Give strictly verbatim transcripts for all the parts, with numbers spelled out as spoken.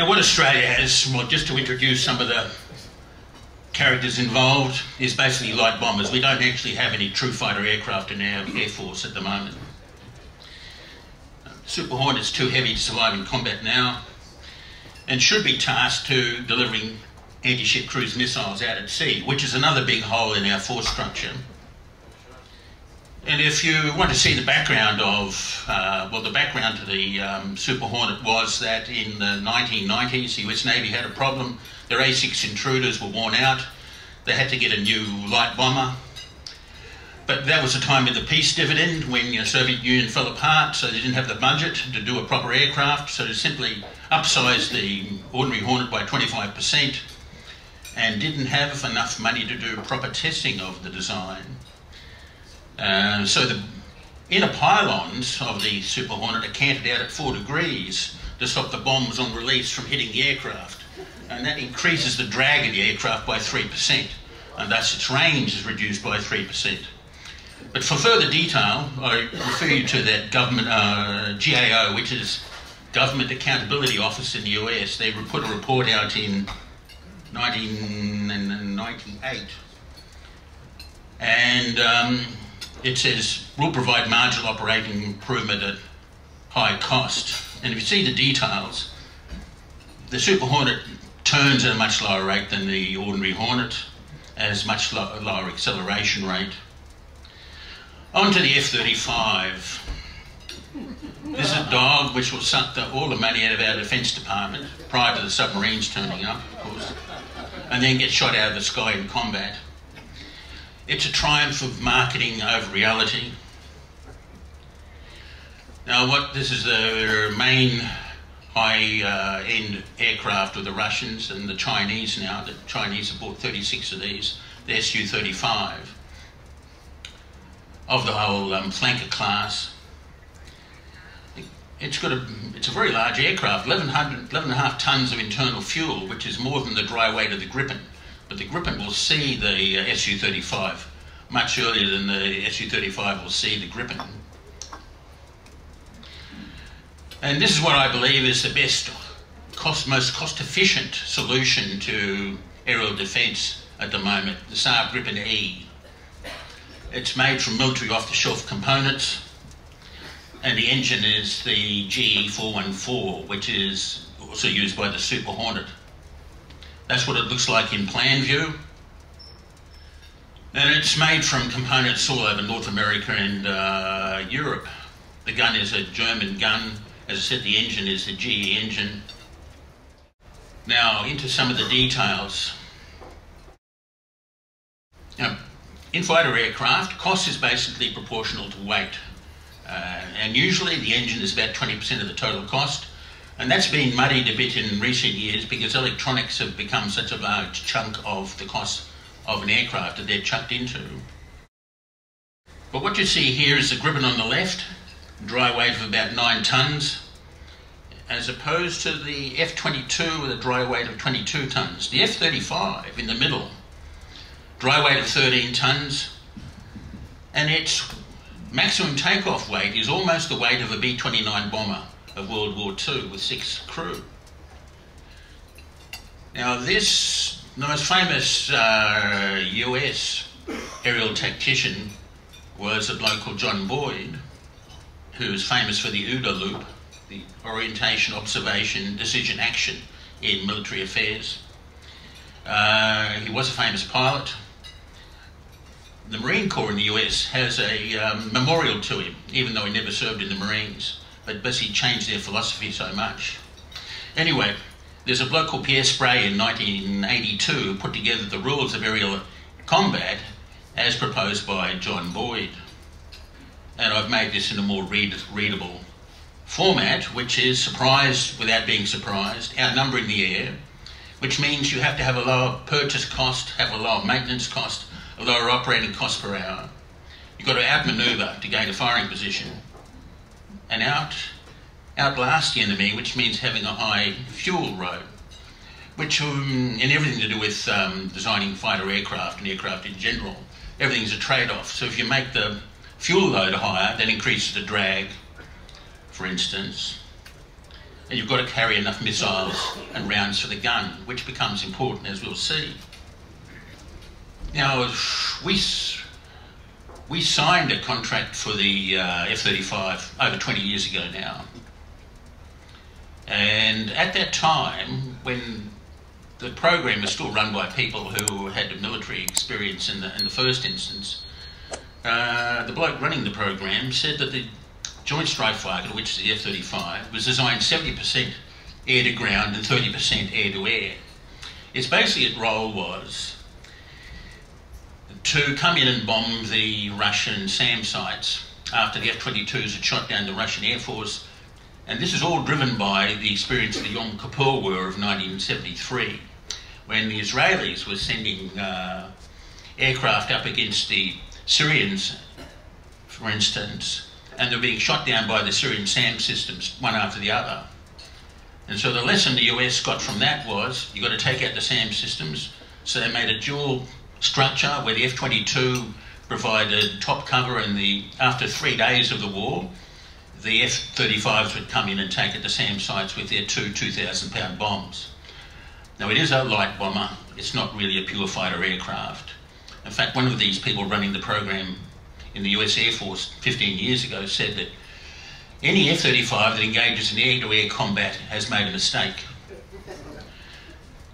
Now what Australia has, well, just to introduce some of the characters involved, is basically light bombers. We don't actually have any true fighter aircraft in our Air Force at the moment. Super Hornet is too heavy to survive in combat now and should be tasked to delivering anti-ship cruise missiles out at sea, which is another big hole in our force structure. And if you want to see the background of, uh, well, the background to the um, Super Hornet was that in the nineteen nineties, the U S Navy had a problem. Their A six Intruders were worn out. They had to get a new light bomber. But that was the time of the peace dividend, when the Soviet Union fell apart, so they didn't have the budget to do a proper aircraft, so they simply upsized the ordinary Hornet by twenty-five percent and didn't have enough money to do proper testing of the design. Uh, so the inner pylons of the Super Hornet are canted out at four degrees to stop the bombs on release from hitting the aircraft. And that increases the drag of the aircraft by three percent, and thus its range is reduced by three percent. But for further detail, I refer you to that government, uh, G A O, which is Government Accountability Office in the U S. They put a report out in nineteen ninety-eight. And um, it says, we'll provide marginal operating improvement at high cost. And if you see the details, the Super Hornet turns at a much lower rate than the ordinary Hornet, as much lo lower acceleration rate. On to the F thirty-five. This is a dog which will suck the, all the money out of our Defence Department prior to the submarines turning up, of course, and then get shot out of the sky in combat. It's a triumph of marketing over reality. Now, what this is the main high-end uh, aircraft of the Russians and the Chinese now. The Chinese have bought thirty-six of these, the S U thirty-five, of the whole um, Flanker class. It's got a, it's a very large aircraft, eleven and a half tonnes of internal fuel, which is more than the dry weight of the Gripen. But the Gripen will see the uh, S U thirty-five much earlier than the S U thirty-five will see the Gripen. And this is what I believe is the best, cost, most cost-efficient solution to aerial defence at the moment, the Saab Gripen E. It's made from military off-the-shelf components, and the engine is the G E four one four, which is also used by the Super Hornet. That's what it looks like in plan view. And it's made from components all over North America and uh, Europe. The gun is a German gun. As I said, the engine is the G E engine. Now, into some of the details. Now, in fighter aircraft, cost is basically proportional to weight. Uh, and usually the engine is about twenty percent of the total cost. And that's been muddied a bit in recent years because electronics have become such a large chunk of the cost of an aircraft that they're chucked into. But what you see here is the Gripen on the left, dry weight of about nine tonnes, as opposed to the F twenty-two with a dry weight of twenty-two tonnes. The F thirty-five in the middle, dry weight of thirteen tonnes, and its maximum takeoff weight is almost the weight of a B twenty-nine bomber of World War Two with six crew. Now this, the most famous uh, U S aerial tactician was a bloke called John Boyd, who was famous for the OODA loop, the orientation, observation, decision, action in military affairs. Uh, he was a famous pilot. The Marine Corps in the U S has a um, memorial to him, even though he never served in the Marines. But basically changed their philosophy so much. Anyway, there's a bloke called Pierre Sprey in nineteen eighty-two who put together the rules of aerial combat as proposed by John Boyd. And I've made this in a more read readable format, which is surprise without being surprised, outnumber in the air, which means you have to have a lower purchase cost, have a lower maintenance cost, a lower operating cost per hour. You've got to outmaneuver to gain a firing position. And out, outlast the enemy, which means having a high fuel load, which um, in everything to do with um, designing fighter aircraft and aircraft in general, everything's a trade-off. So if you make the fuel load higher, that increases the drag, for instance. and you've got to carry enough missiles and rounds for the gun, which becomes important, as we'll see. Now, we, we signed a contract for the uh, F thirty-five over twenty years ago now. And at that time, when the program was still run by people who had military experience in the, in the first instance, uh, the bloke running the program said that the Joint Strike Fighter, which is the F thirty-five, was designed seventy percent air-to-ground and thirty percent air-to-air. Its basic role was to come in and bomb the Russian SAM sites after the F twenty-twos had shot down the Russian Air Force. And this is all driven by the experience of the Yom Kippur War of nineteen seventy-three, when the Israelis were sending uh, aircraft up against the Syrians, for instance, and they're being shot down by the Syrian SAM systems, one after the other. And so the lesson the U S got from that was, you've got to take out the SAM systems. So they made a dual structure where the F twenty-two provided top cover, and the, after three days of the war, the F thirty-fives would come in and take at the SAM sites with their two two thousand pound bombs. Now, it is a light bomber. It's not really a pure fighter aircraft. In fact, one of these people running the program in the U S Air Force fifteen years ago said that any F thirty-five that engages in air-to-air combat has made a mistake.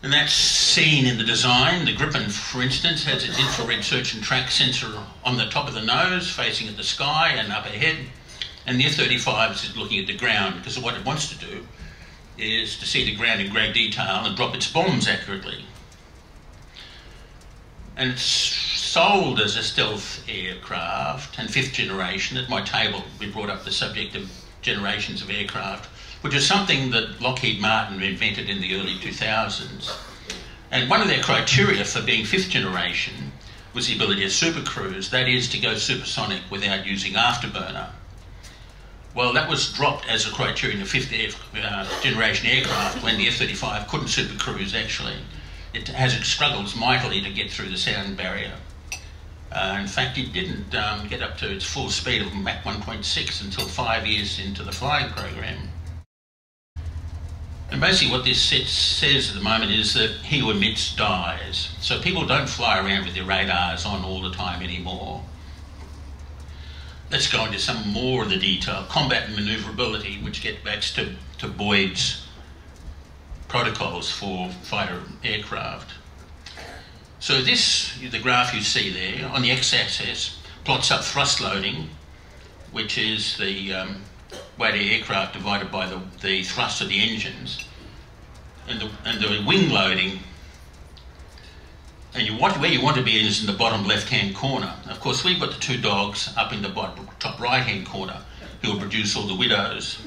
And that's seen in the design. The Gripen, for instance, has its infrared search and track sensor on the top of the nose, facing at the sky and up ahead. And the F thirty-five is looking at the ground, because what it wants to do is to see the ground in great detail and drop its bombs accurately. And it's sold as a stealth aircraft, and fifth generation. At my table, we brought up the subject of generations of aircraft, which is something that Lockheed Martin invented in the early two thousands. And one of their criteria for being fifth generation was the ability to supercruise, that is, to go supersonic without using afterburner. Well, that was dropped as a criterion of fifth air, uh, generation aircraft when the F thirty-five couldn't supercruise, actually. It has it struggles mightily to get through the sound barrier. Uh, in fact, it didn't um, get up to its full speed of Mach one point six until five years into the flying program. And basically what this says at the moment is that he who emits dies. So people don't fly around with their radars on all the time anymore. Let's go into some more of the detail. Combat and manoeuvrability, which gets back to, to Boyd's protocols for fighter aircraft. So this, the graph you see there, on the x-axis, plots up thrust loading, which is the um, weight of aircraft divided by the, the thrust of the engines, and the, and the wing loading. And you want, where you want to be is in the bottom left-hand corner. Of course, we've got the two dogs up in the bottom, top right-hand corner, who will produce all the widows.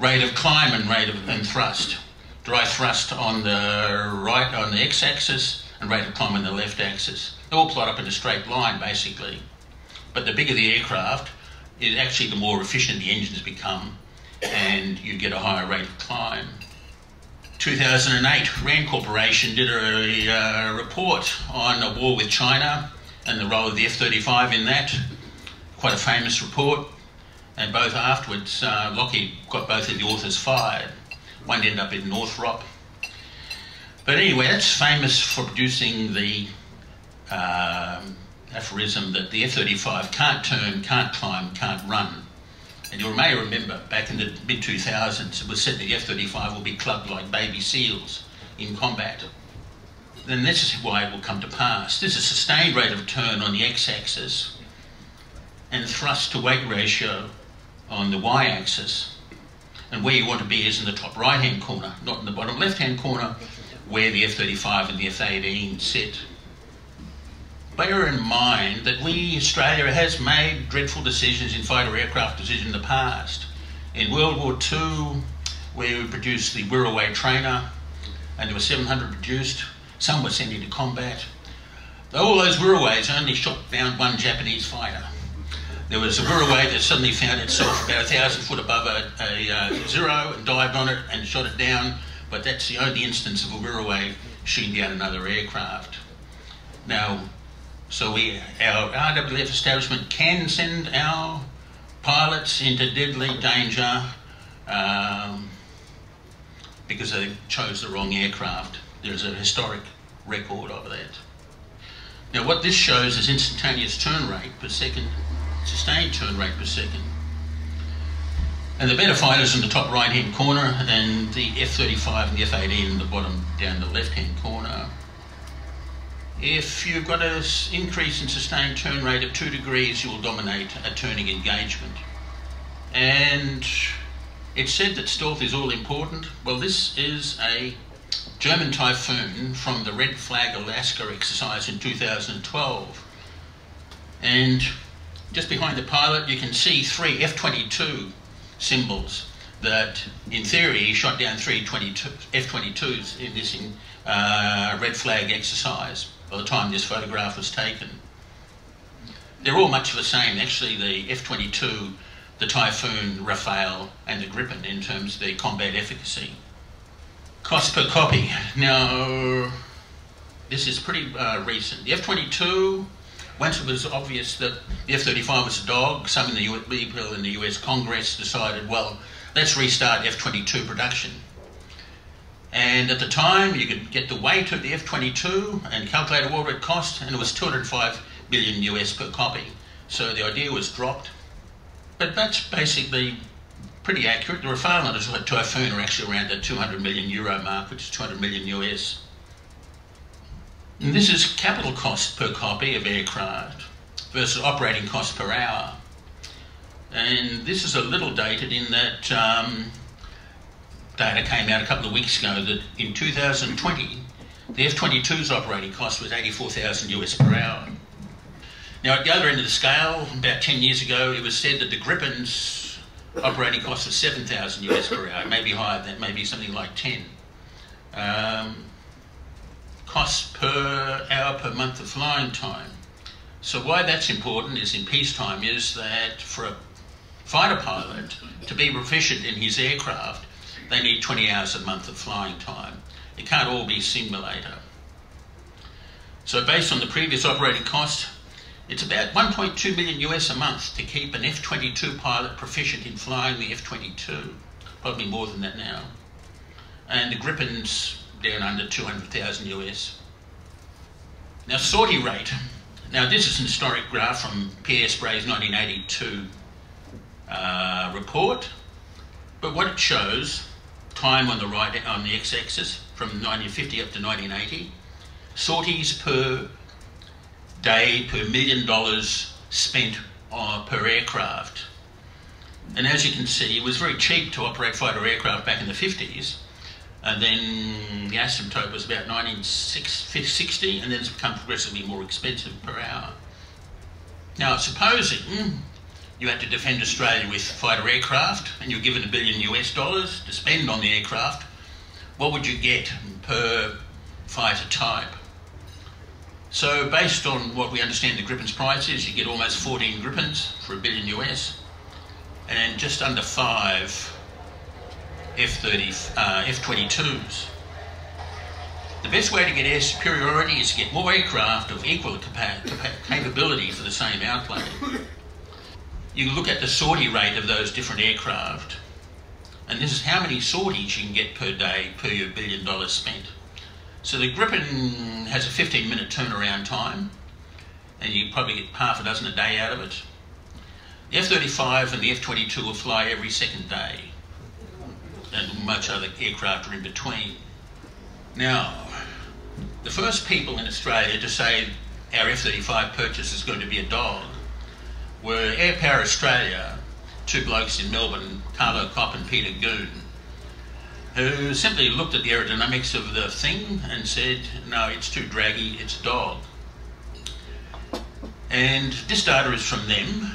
Rate of climb and rate of and thrust. Dry thrust on the right, on the x-axis, and rate of climb on the left-axis. They all plot up in a straight line, basically. But the bigger the aircraft, is actually the more efficient the engines become, and you get a higher rate of climb. two thousand eight, RAND Corporation did a uh, report on a war with China and the role of the F thirty-five in that. Quite a famous report. And both afterwards, uh, Lockheed got both of the authors fired. One ended up in Northrop. But anyway, that's famous for producing the um, aphorism that the F thirty-five can't turn, can't climb, can't run. And you may remember, back in the mid two thousands, it was said that the F thirty-five will be clubbed like baby seals in combat. Then this is why it will come to pass. This is sustained rate of turn on the x-axis and thrust-to-weight ratio on the y-axis. And where you want to be is in the top right-hand corner, not in the bottom left-hand corner, where the F thirty-five and the F eighteen sit. Bear in mind that we, Australia, has made dreadful decisions in fighter aircraft decision in the past. In World War Two, we produced the Wirraway trainer, and there were seven hundred produced. Some were sent into combat. All those Wirraways only shot down one Japanese fighter. There was a Wirraway that suddenly found itself about a thousand foot above a, a, a zero and dived on it and shot it down, but that's the only instance of a Wirraway shooting down another aircraft. Now, so we, our R W F establishment can send our pilots into deadly danger um, because they chose the wrong aircraft. There's a historic record of that. Now what this shows is instantaneous turn rate per second, sustained turn rate per second. And the better fighters in the top right-hand corner, and the F thirty-five and the F eighteen in the bottom down the left-hand corner. If you've got an increase in sustained turn rate of two degrees, you'll dominate a turning engagement. And it's said that stealth is all important. Well, this is a German Typhoon from the Red Flag Alaska exercise in two thousand twelve. And just behind the pilot, you can see three F twenty-two symbols that, in theory, shot down three F twenty-twos in this uh, red flag exercise by the time this photograph was taken. They're all much the same, actually, the F twenty-two, the Typhoon, Rafale, and the Gripen in terms of their combat efficacy. Cost per copy. Now, this is pretty uh, recent. The F twenty-two, once it was obvious that the F thirty-five was a dog, some in the U S, people in the U S Congress decided, well, let's restart F twenty-two production. And at the time, you could get the weight of the F twenty-two and calculate what it cost, and it was two hundred five billion U S per copy. So the idea was dropped. But that's basically pretty accurate. The Rafale and the Typhoon are actually around the two hundred million euro mark, which is two hundred million U S. And this is capital cost per copy of aircraft versus operating cost per hour. And this is a little dated in that um, data came out a couple of weeks ago that in two thousand twenty, the F twenty-two's operating cost was eighty-four thousand U S per hour. Now at the other end of the scale, about ten years ago, it was said that the Gripen's operating cost was seven thousand U S per hour, maybe higher than that, maybe something like ten. Um, costs per hour per month of flying time. So why that's important is in peacetime is that for a fighter pilot to be proficient in his aircraft, they need twenty hours a month of flying time. It can't all be simulator. So based on the previous operating cost, it's about one point two million U S a month to keep an F twenty-two pilot proficient in flying the F twenty-two, probably more than that now. And the Gripen's down under two hundred thousand U S. Now sortie rate. Now this is an historic graph from Pierre Sprey's nineteen eighty-two uh, report, but what it shows, time on the right, on the x-axis from nineteen fifty up to nineteen eighty, sorties per day per million dollars spent uh, per aircraft. And as you can see, it was very cheap to operate fighter aircraft back in the fifties. And then the asymptote was about nineteen sixty, and then it's become progressively more expensive per hour. Now, supposing you had to defend Australia with fighter aircraft, and you're given a billion U S dollars to spend on the aircraft, what would you get per fighter type? So based on what we understand the Gripen's price is, you get almost fourteen Gripens for a billion U S, and just under five F thirty, uh, F twenty-twos. The best way to get air superiority is to get more aircraft of equal capa capa capability for the same outlay. You look at the sortie rate of those different aircraft, and this is how many sorties you can get per day per billion dollars spent. So the Gripen has a fifteen minute turnaround time, and you probably get half a dozen a day out of it. The F thirty-five and the F twenty-two will fly every second day, and much other aircraft are in between. Now, the first people in Australia to say our F thirty-five purchase is going to be a dog were Air Power Australia, two blokes in Melbourne, Carlo Kopp and Peter Goon, who simply looked at the aerodynamics of the thing and said, no, it's too draggy, it's a dog. And this data is from them,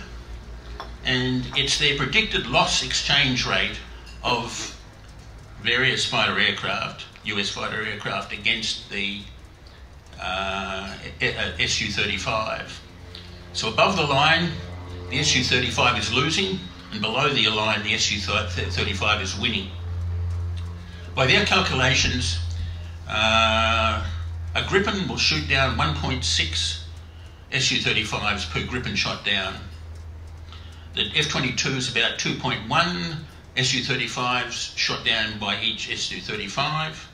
and it's their predicted loss exchange rate of various fighter aircraft, U S fighter aircraft, against the uh, S U thirty-five. So above the line, the S U thirty-five is losing, and below the line, the S U thirty-five is winning. By their calculations, uh, a Gripen will shoot down one point six S U thirty-fives per Gripen shot down. The F twenty-two is about two point one, S U thirty-fives shot down by each S U thirty-five.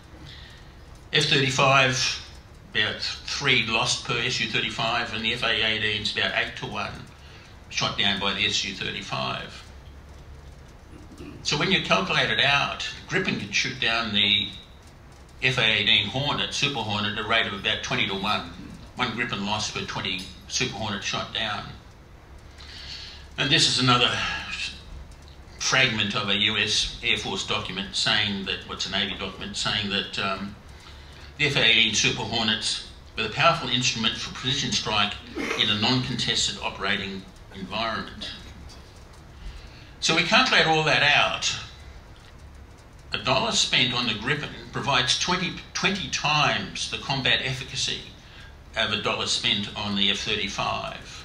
F thirty-five, about three lost per S U thirty-five, and the F A eighteens about eight to one shot down by the S U thirty-five. So when you calculate it out, Gripen can shoot down the F A eighteen Hornet, Super Hornet, at a rate of about twenty to one. One Gripen lost per twenty Super Hornet shot down. And this is another fragment of a U S Air Force document saying that, what's a Navy document, saying that um, the F A eighteen Super Hornets were a powerful instrument for precision strike in a non-contested operating environment. So we calculate all that out. A dollar spent on the Gripen provides twenty, twenty times the combat efficacy of a dollar spent on the F thirty-five.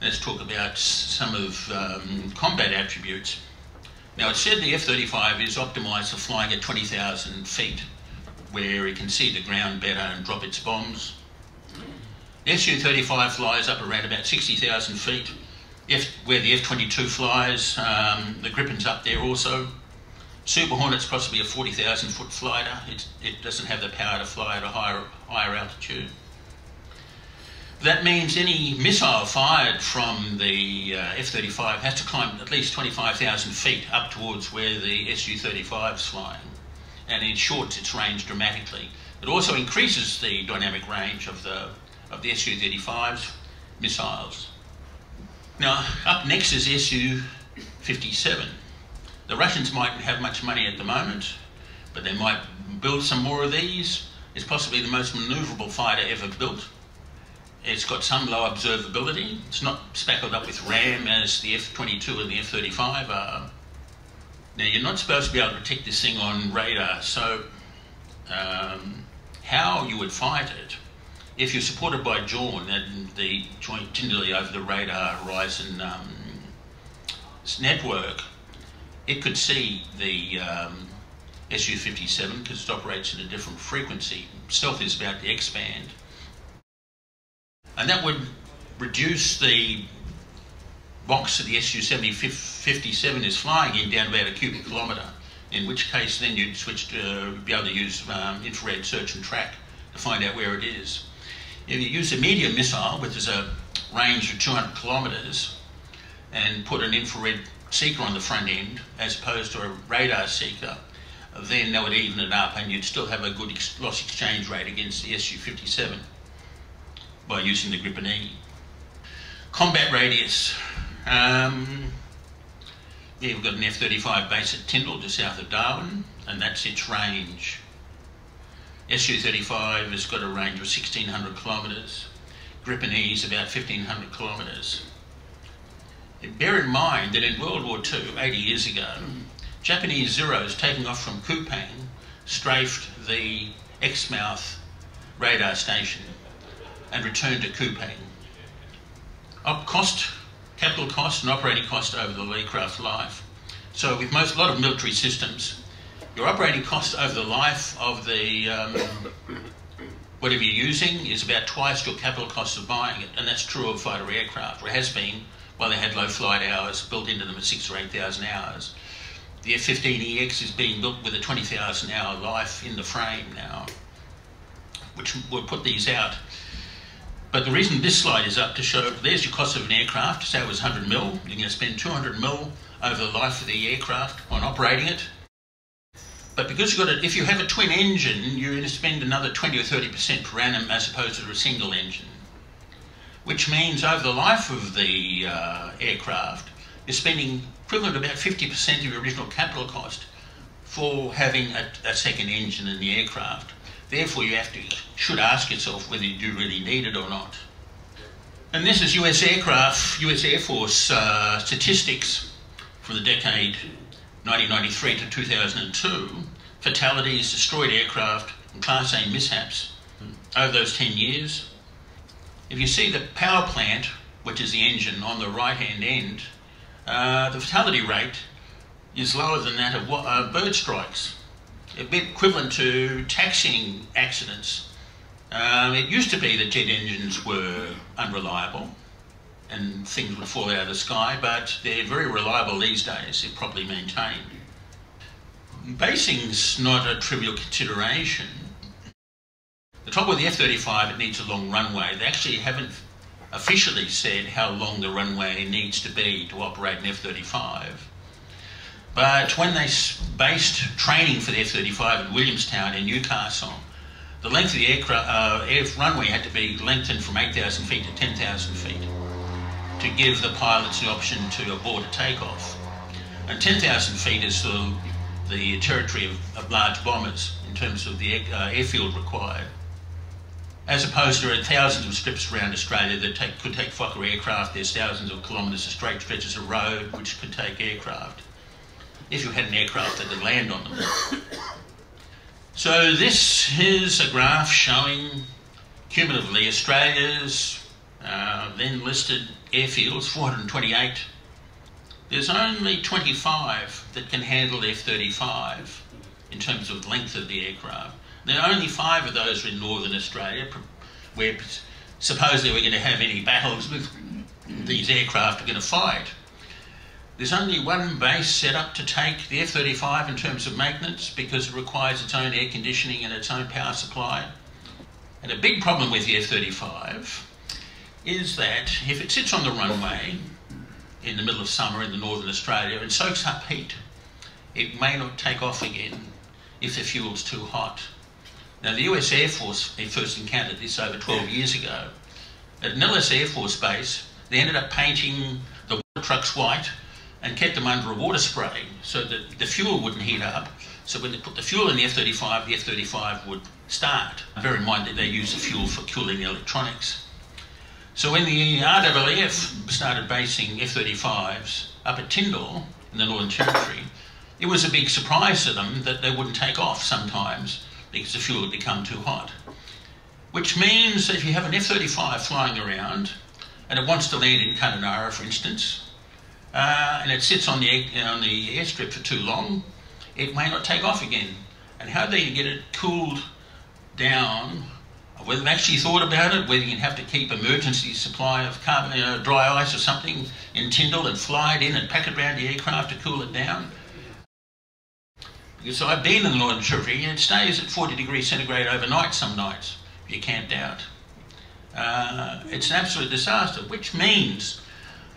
Let's talk about some of um, combat attributes. Now, it said the F thirty-five is optimised for flying at twenty thousand feet, where it can see the ground better and drop its bombs. S U thirty-five flies up around about sixty thousand feet. If, where the F twenty-two flies, um, the Gripen's up there also. Super Hornet's possibly a forty thousand foot flighter. It, it doesn't have the power to fly at a higher, higher altitude. That means any missile fired from the uh, F thirty-five has to climb at least twenty-five thousand feet up towards where the S U thirty-five's flying, and it shorts its range dramatically. It also increases the dynamic range of the, of the S U thirty-five's missiles. Now, up next is S U fifty-seven. The Russians mightn't have much money at the moment, but they might build some more of these. It's possibly the most manoeuvrable fighter ever built. It's got some low observability. It's not spackled up with RAM as the F twenty-two and the F thirty-five are. Now, you're not supposed to be able to detect this thing on radar, so um, how you would fight it, if you're supported by JAWN, and the Joint Tenderly Over the Radar Horizon um, network, it could see the um, S U fifty-seven because it operates at a different frequency. Stealth is about the X band. And that would reduce the box that the S U fifty-seven is flying in down about a cubic kilometre, in which case then you'd switch to uh, be able to use um, infrared search and track to find out where it is. If you use a medium missile, which is a range of two hundred kilometres, and put an infrared seeker on the front end as opposed to a radar seeker, then that would even it up and you'd still have a good ex loss exchange rate against the S U fifty-seven by using the Gripen E. Combat radius. Um, yeah, we've got an F thirty-five base at Tyndall, just south of Darwin, and that's its range. S U thirty-five has got a range of sixteen hundred kilometres. Gripen E is about fifteen hundred kilometres. Bear in mind that in World War Two, eighty years ago, Japanese Zeros taking off from Kupang strafed the Exmouth radar station and returned to Kupang. Up cost, capital cost and operating cost over the aircraft's life. So with most, a lot of military systems, your operating cost over the life of the, um, whatever you're using is about twice your capital cost of buying it, and that's true of fighter aircraft, or it has been, while they had low flight hours built into them at six or eight thousand hours. The F fifteen E X is being built with a twenty thousand hour life in the frame now, which will put these out. But the reason this slide is up to show, there's your cost of an aircraft, say it was one hundred mil, you're going to spend two hundred mil over the life of the aircraft on operating it. But because you've got a, if you have a twin engine, you're going to spend another twenty or thirty percent per annum as opposed to a single engine, which means over the life of the uh, aircraft, you're spending equivalent to about fifty percent of your original capital cost for having a, a second engine in the aircraft. Therefore, you have to, should ask yourself whether you do really need it or not. And this is U S aircraft, U S Air Force uh, statistics for the decade nineteen ninety-three to two thousand two, fatalities, destroyed aircraft, and Class A mishaps over those ten years. If you see the power plant, which is the engine on the right-hand end, uh, the fatality rate is lower than that of uh, bird strikes, a bit equivalent to taxiing accidents. Um, it used to be that jet engines were unreliable, and things would fall out of the sky, but they're very reliable these days if properly maintained. Basing's not a trivial consideration. The trouble with the F thirty-five, it needs a long runway. They actually haven't officially said how long the runway needs to be to operate an F thirty-five. But when they based training for the F thirty-five at Williamstown in Newcastle, the length of the aircraft, uh, air runway had to be lengthened from eight thousand feet to ten thousand feet to give the pilots the option to abort a takeoff. And ten thousand feet is the, the territory of, of large bombers in terms of the air, uh, airfield required, as opposed to thousands of strips around Australia that take, could take Fokker aircraft. There's thousands of kilometres of straight stretches of road which could take aircraft, if you had an aircraft that could land on them. So this is a graph showing cumulatively Australia's uh, then listed airfields, four hundred twenty-eight. There's only twenty-five that can handle F thirty-five in terms of length of the aircraft. There are only five of those in northern Australia, where supposedly we're going to have any battles with these aircraft are going to fight. There's only one base set up to take the F thirty-five in terms of maintenance, because it requires its own air conditioning and its own power supply. And a big problem with the F thirty-five is that if it sits on the runway in the middle of summer in the northern Australia and soaks up heat, it may not take off again if the fuel's too hot. Now, the U S Air Force first encountered this over twelve years ago. At Nellis Air Force Base, they ended up painting the water trucks white and kept them under a water spray so that the fuel wouldn't heat up. So when they put the fuel in the F thirty-five, the F thirty-five would start. Bear in mind that they use the fuel for cooling electronics. So when the R A A F started basing F thirty-fives up at Tyndall in the Northern Territory, it was a big surprise to them that they wouldn't take off sometimes because the fuel had become too hot. Which means that if you have an F thirty-five flying around and it wants to land in Kununurra, for instance, Uh, and it sits on the, on the airstrip for too long, it may not take off again. And how do you get it cooled down? Whether they've actually thought about it, whether you'd have to keep emergency supply of carbon, you know, dry ice or something in Tyndall and fly it in and pack it around the aircraft to cool it down. Because I've been in the Northern Territory and it stays at forty degrees centigrade overnight some nights if you're camped out. Uh, it's an absolute disaster, which means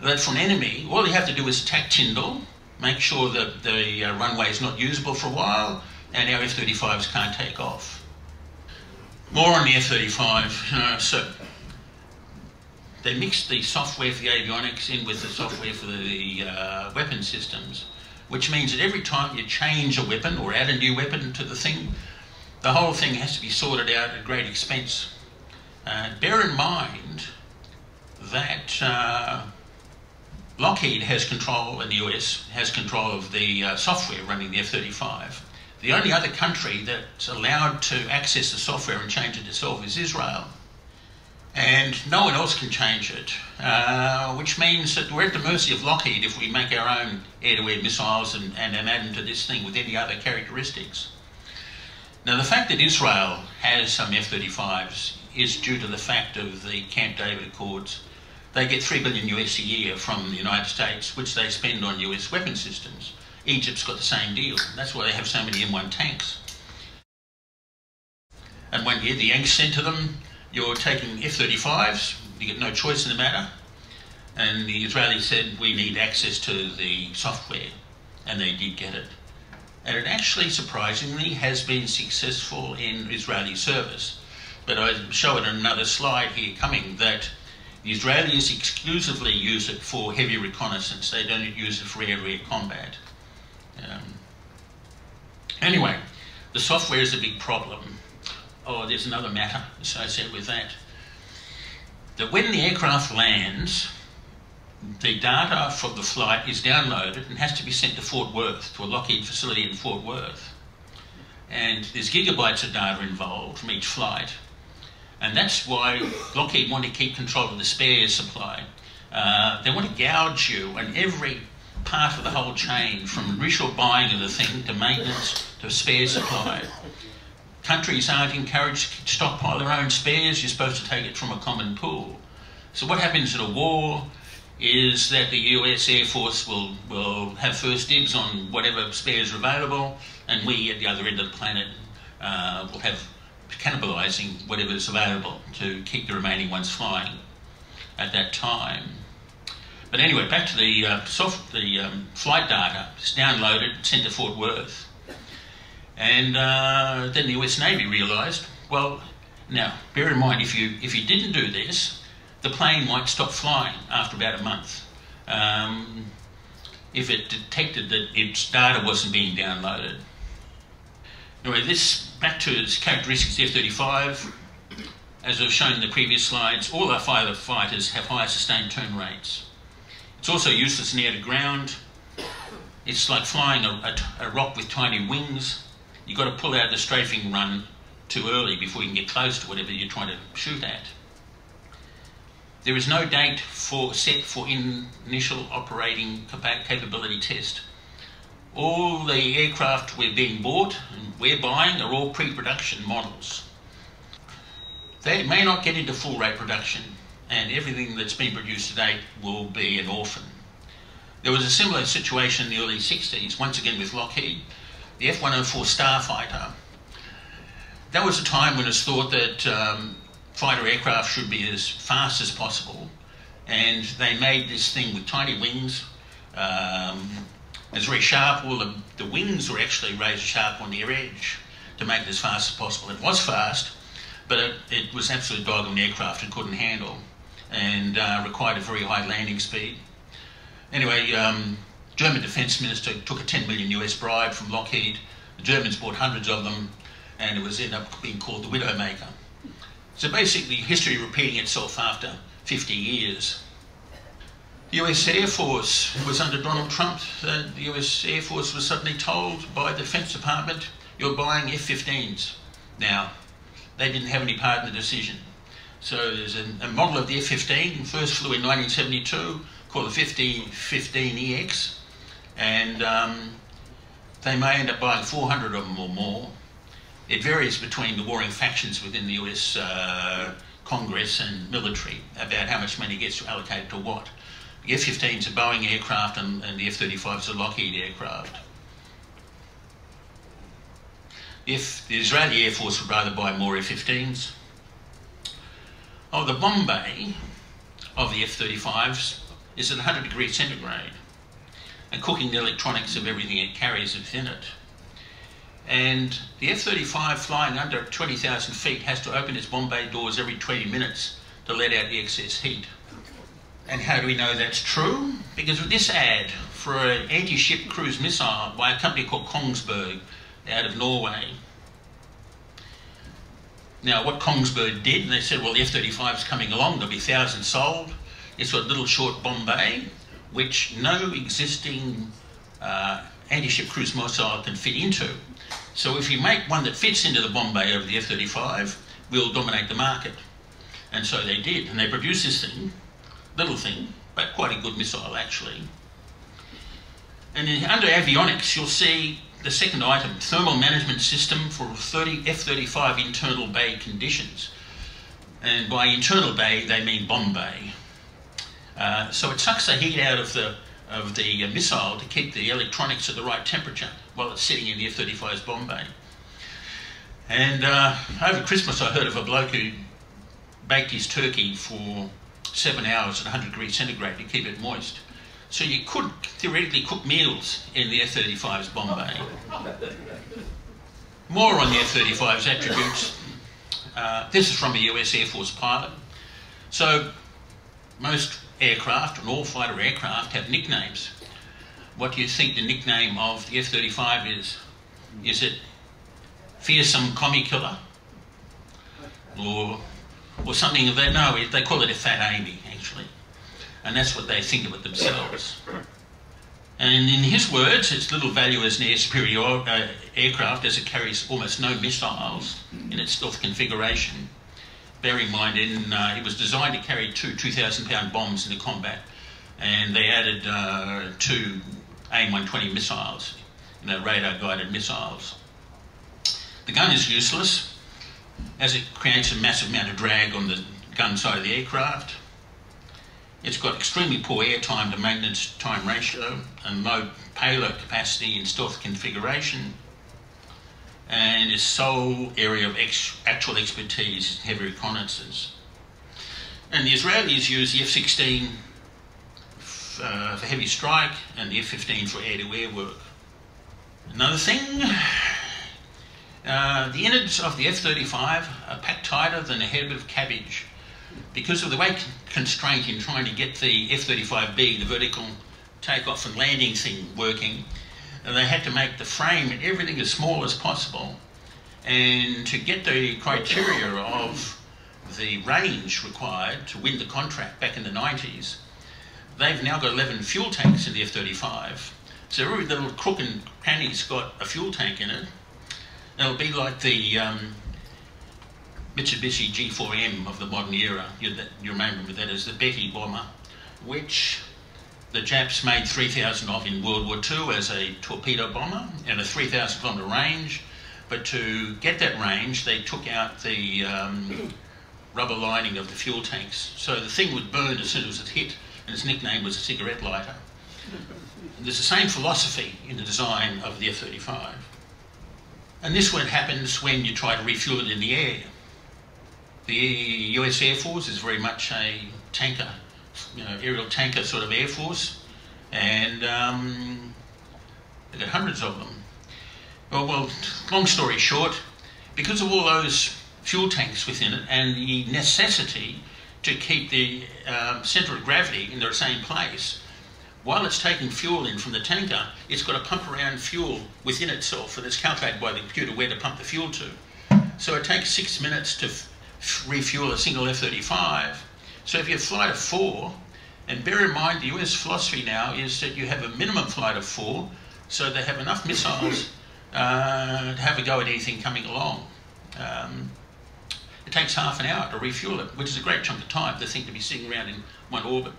that for an enemy, all you have to do is attack Tyndall, make sure that the uh, runway is not usable for a while, and our F thirty-fives can't take off. More on the F thirty-five. Uh, so they mixed the software for the avionics in with the software for the uh, weapon systems, which means that every time you change a weapon or add a new weapon to the thing, the whole thing has to be sorted out at great expense. Uh, bear in mind that uh, Lockheed has control, in the U S, has control of the uh, software running the F thirty-five. The only other country that's allowed to access the software and change it itself is Israel. And no one else can change it, uh, which means that we're at the mercy of Lockheed if we make our own air-to-air missiles and, and add them to this thing with any other characteristics. Now, the fact that Israel has some F thirty-fives is due to the fact of the Camp David Accords. They get three billion U S a year from the United States, which they spend on U S weapon systems. Egypt's got the same deal. That's why they have so many M one tanks. And one year the Yanks said to them, you're taking F thirty-fives, you get no choice in the matter. And the Israelis said, we need access to the software. And they did get it. And it actually, surprisingly, has been successful in Israeli service. But I show it in another slide here coming that the Israelis exclusively use it for heavy reconnaissance. They don't use it for air-to-air combat. Um, anyway, the software is a big problem. Oh, there's another matter associated with that. That when the aircraft lands, the data from the flight is downloaded and has to be sent to Fort Worth, to a Lockheed facility in Fort Worth. And there's gigabytes of data involved from each flight. And that's why Lockheed want to keep control of the spare supply. Uh, they want to gouge you on every part of the whole chain, from initial buying of the thing to maintenance to spare supply. Countries aren't encouraged to stockpile their own spares. You're supposed to take it from a common pool. So what happens at a war is that the U S Air Force will, will have first dibs on whatever spares are available, and we at the other end of the planet uh, will have cannibalising whatever is available to keep the remaining ones flying at that time. But anyway, back to the, uh, soft, the um, flight data. It's downloaded, sent to Fort Worth. And uh, then the U S Navy realised, well, now, bear in mind, if you, if you didn't do this, the plane might stop flying after about a month um, if it detected that its data wasn't being downloaded. Anyway, this, back to its characteristics, F thirty-five, as I've shown in the previous slides, all our fighter fighters have higher sustained turn rates. It's also useless in air to ground. It's like flying a, a, a rock with tiny wings. You've got to pull out the strafing run too early before you can get close to whatever you're trying to shoot at. There is no date for, set for in, initial operating capability test. All the aircraft we're being bought and we're buying are all pre-production models. They may not get into full rate production, and everything that's been produced to date will be an orphan. There was a similar situation in the early sixties, once again with Lockheed, the F one oh four Starfighter. That was a time when it's thought that um, fighter aircraft should be as fast as possible, and they made this thing with tiny wings. Um, It's very sharp. All the, the wings were actually razor sharp on their edge to make it as fast as possible. It was fast, but it, it was absolutely dog on the aircraft. It couldn't handle, and uh, required a very high landing speed. Anyway, um, German defence minister took a ten million U S bribe from Lockheed. The Germans bought hundreds of them, and it was ended up being called the Widowmaker. So basically, history repeating itself after fifty years. The U S Air Force was under Donald Trump. Uh, the U S Air Force was suddenly told by the Defense Department, you're buying F fifteens. Now, they didn't have any part in the decision. So there's a, a model of the F fifteen, first flew in nineteen seventy-two, called the F fifteen E X, and um, they may end up buying four hundred of them or more. It varies between the warring factions within the U S uh, Congress and military about how much money gets allocated to what. The F fifteen's a Boeing aircraft, and, and the F thirty-five's a Lockheed aircraft. If the Israeli Air Force would rather buy more F fifteens. Oh, the bomb bay of the F thirty-fives is at one hundred degrees centigrade and cooking the electronics of everything it carries within it. And the F thirty-five flying under twenty thousand feet has to open its bomb bay doors every twenty minutes to let out the excess heat. And how do we know that's true? Because of this ad for an anti-ship cruise missile by a company called Kongsberg out of Norway. Now, what Kongsberg did, they said, well, the F thirty-five's coming along, there'll be thousands sold. It's got little short bomb bay, which no existing uh, anti-ship cruise missile can fit into. So if you make one that fits into the bomb bay of the F thirty-five, we'll dominate the market. And so they did, and they produced this thing. Little thing, but quite a good missile actually. And in, under avionics, you'll see the second item, thermal management system for F thirty-five internal bay conditions. And by internal bay, they mean bomb bay. Uh, so it sucks the heat out of the, of the missile to keep the electronics at the right temperature while it's sitting in the F thirty-five's bomb bay. And uh, over Christmas, I heard of a bloke who baked his turkey for seven hours at one hundred degrees centigrade to keep it moist. So you could theoretically cook meals in the F thirty-five's bomb bay. More on the F thirty-five's attributes. Uh, this is from a U S Air Force pilot. So most aircraft and all fighter aircraft have nicknames. What do you think the nickname of the F thirty-five is? Is it Fearsome Commie Killer? Or or something of that? No, they call it a Fat Amy, actually. And that's what they think of it themselves. And in his words, its little value as an air superior uh, aircraft, as it carries almost no missiles in its stealth configuration. Bear in mind, in, uh, it was designed to carry two two thousand pound bombs into combat, and they added uh, two A I M one twenty missiles, you know, radar-guided missiles. The gun is useless, as it creates a massive amount of drag on the gun side of the aircraft. It's got extremely poor airtime to maintenance time ratio and low payload capacity in stealth configuration, and its sole area of ex actual expertise is heavy reconnaissance. And the Israelis use the F sixteen uh, for heavy strike and the F fifteen for air-to-air work. Another thing, uh, the innards of the F thirty-five are packed tighter than a head of cabbage. Because of the weight constraint in trying to get the F thirty-five B, the vertical takeoff and landing thing, working, and they had to make the frame and everything as small as possible, and to get the criteria of the range required to win the contract back in the nineties, they've now got eleven fuel tanks in the F thirty-five. So every little crook and cranny's got a fuel tank in it. It'll be like the um, Mitsubishi G four M of the modern era. You, that, you remember that as the Becky bomber, which the Japs made three thousand of in World War Two as a torpedo bomber and a three thousand kilometre range. But to get that range, they took out the um, rubber lining of the fuel tanks. So the thing would burn as soon as it hit, and its nickname was a cigarette lighter. There's the same philosophy in the design of the F thirty-five. And this one happens when you try to refuel it in the air. The U S Air Force is very much a tanker, you know, aerial tanker sort of Air Force, and um, they've got hundreds of them. Well, well, long story short, because of all those fuel tanks within it and the necessity to keep the um, centre of gravity in the same place, while it's taking fuel in from the tanker, it's got to pump around fuel within itself, and it's calculated by the computer where to pump the fuel to. So it takes six minutes to refuel a single F thirty-five. So if you flight of four, and bear in mind the U S philosophy now is that you have a minimum flight of four, so they have enough missiles uh, to have a go at anything coming along. Um, it takes half an hour to refuel it, which is a great chunk of time, the thing to be sitting around in one orbit.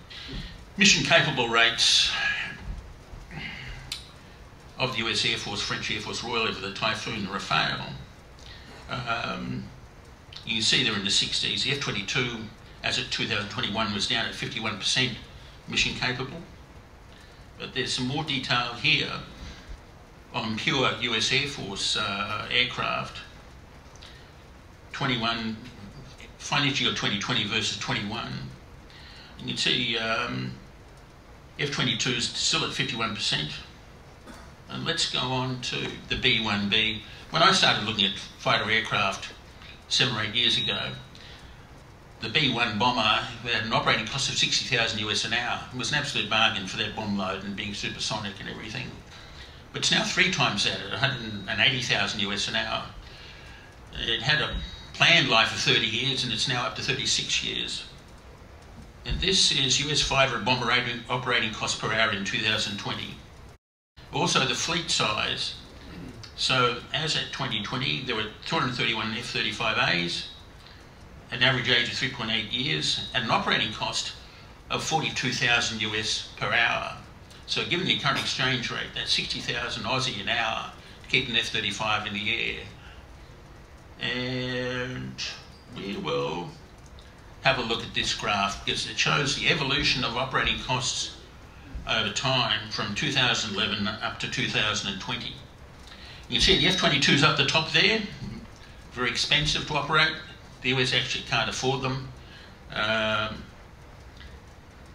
Mission capable rates of the U S Air Force, French Air Force Royal over the Typhoon, the Rafale. Um, You can see they're in the sixties. The F twenty-two, as of two thousand twenty-one, was down at fifty-one percent mission capable. But there's some more detail here on pure U S Air Force uh, aircraft. twenty-one, financial year twenty twenty versus twenty-one. You can see um, F twenty-two is still at fifty-one percent. And let's go on to the B one B. When I started looking at fighter aircraft seven or eight years ago, the B one bomber had an operating cost of sixty thousand U S an hour. It was an absolute bargain for that bomb load and being supersonic and everything. But it's now three times that at one hundred eighty thousand U S an hour. It had a planned life of thirty years and it's now up to thirty-six years. And this is U S fighter bomber operating cost per hour in two thousand twenty. Also the fleet size. So as at twenty twenty, there were two hundred thirty-one F thirty-five A's, an average age of three point eight years, and an operating cost of forty-two thousand U S per hour. So given the current exchange rate, that's sixty thousand Aussie an hour to keep an F thirty-five in the air. And we will have a look at this graph because it shows the evolution of operating costs over time from two thousand eleven up to two thousand twenty. You can see the F twenty-two's up the top there, very expensive to operate. The U S actually can't afford them. Um,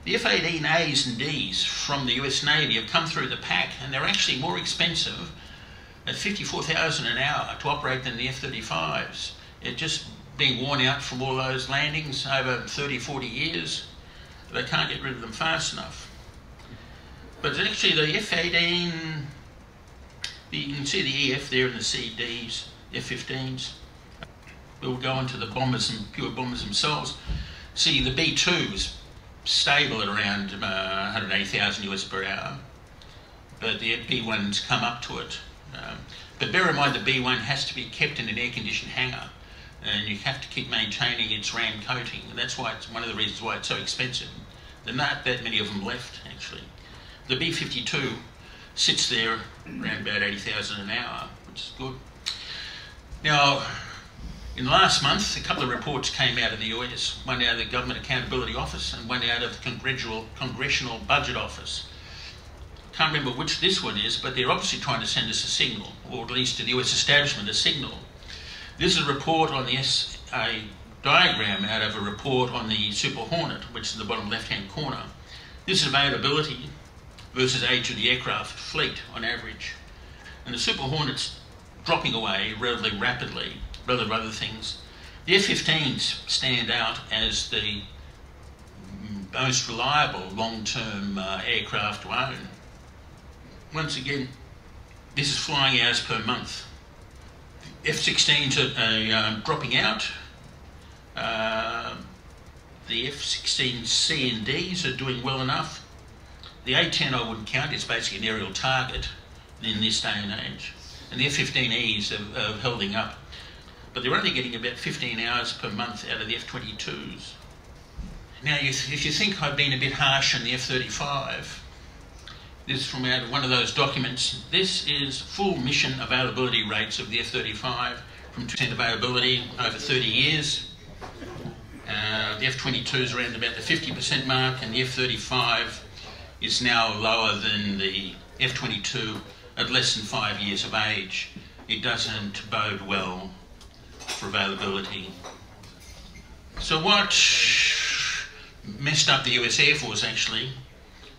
the F eighteen A's and D's from the U S Navy have come through the pack and they're actually more expensive at fifty-four thousand an hour to operate than the F thirty-fives. They're just being worn out from all those landings over thirty, forty years. They can't get rid of them fast enough. But actually the F eighteen, you can see the E F there and the C Ds, F fifteens. We'll go on to the bombers and pure bombers themselves. See, the B two is stable at around uh, one hundred eighty thousand U S per hour, but the B one's come up to it. Um, but bear in mind the B one has to be kept in an air-conditioned hangar, and you have to keep maintaining its RAM coating, and that's why it's one of the reasons why it's so expensive. There are not that many of them left, actually. The B fifty-two sits there around about eighty thousand an hour, which is good. Now, In the last month, a couple of reports came out in the U S, one out of the Government Accountability Office and one out of the Congressional, Congressional Budget Office. Can't remember which this one is, but they're obviously trying to send us a signal, or at least to the U S establishment a signal. This is a report on the S, a diagram out of a report on the Super Hornet, which is in the bottom left-hand corner. This is availability versus age of the aircraft fleet on average. And the Super Hornet's dropping away relatively rapidly, relative to other things. The F fifteens stand out as the most reliable long-term uh, aircraft to own. Once again, this is flying hours per month. F sixteens are uh, um, dropping out. Uh, the F sixteen C and Ds are doing well enough. The A ten I wouldn't count, it's basically an aerial target in this day and age. And the F fifteen Es are, are holding up. But they're only getting about fifteen hours per month out of the F twenty-twos. Now, if you think I've been a bit harsh on the F thirty-five, this is from out of one of those documents. This is full mission availability rates of the F thirty-five from two percent availability over thirty years. Uh, the F twenty-two is around about the fifty percent mark, and the F thirty-five is now lower than the F twenty-two at less than five years of age. It doesn't bode well for availability. So what messed up the U S Air Force actually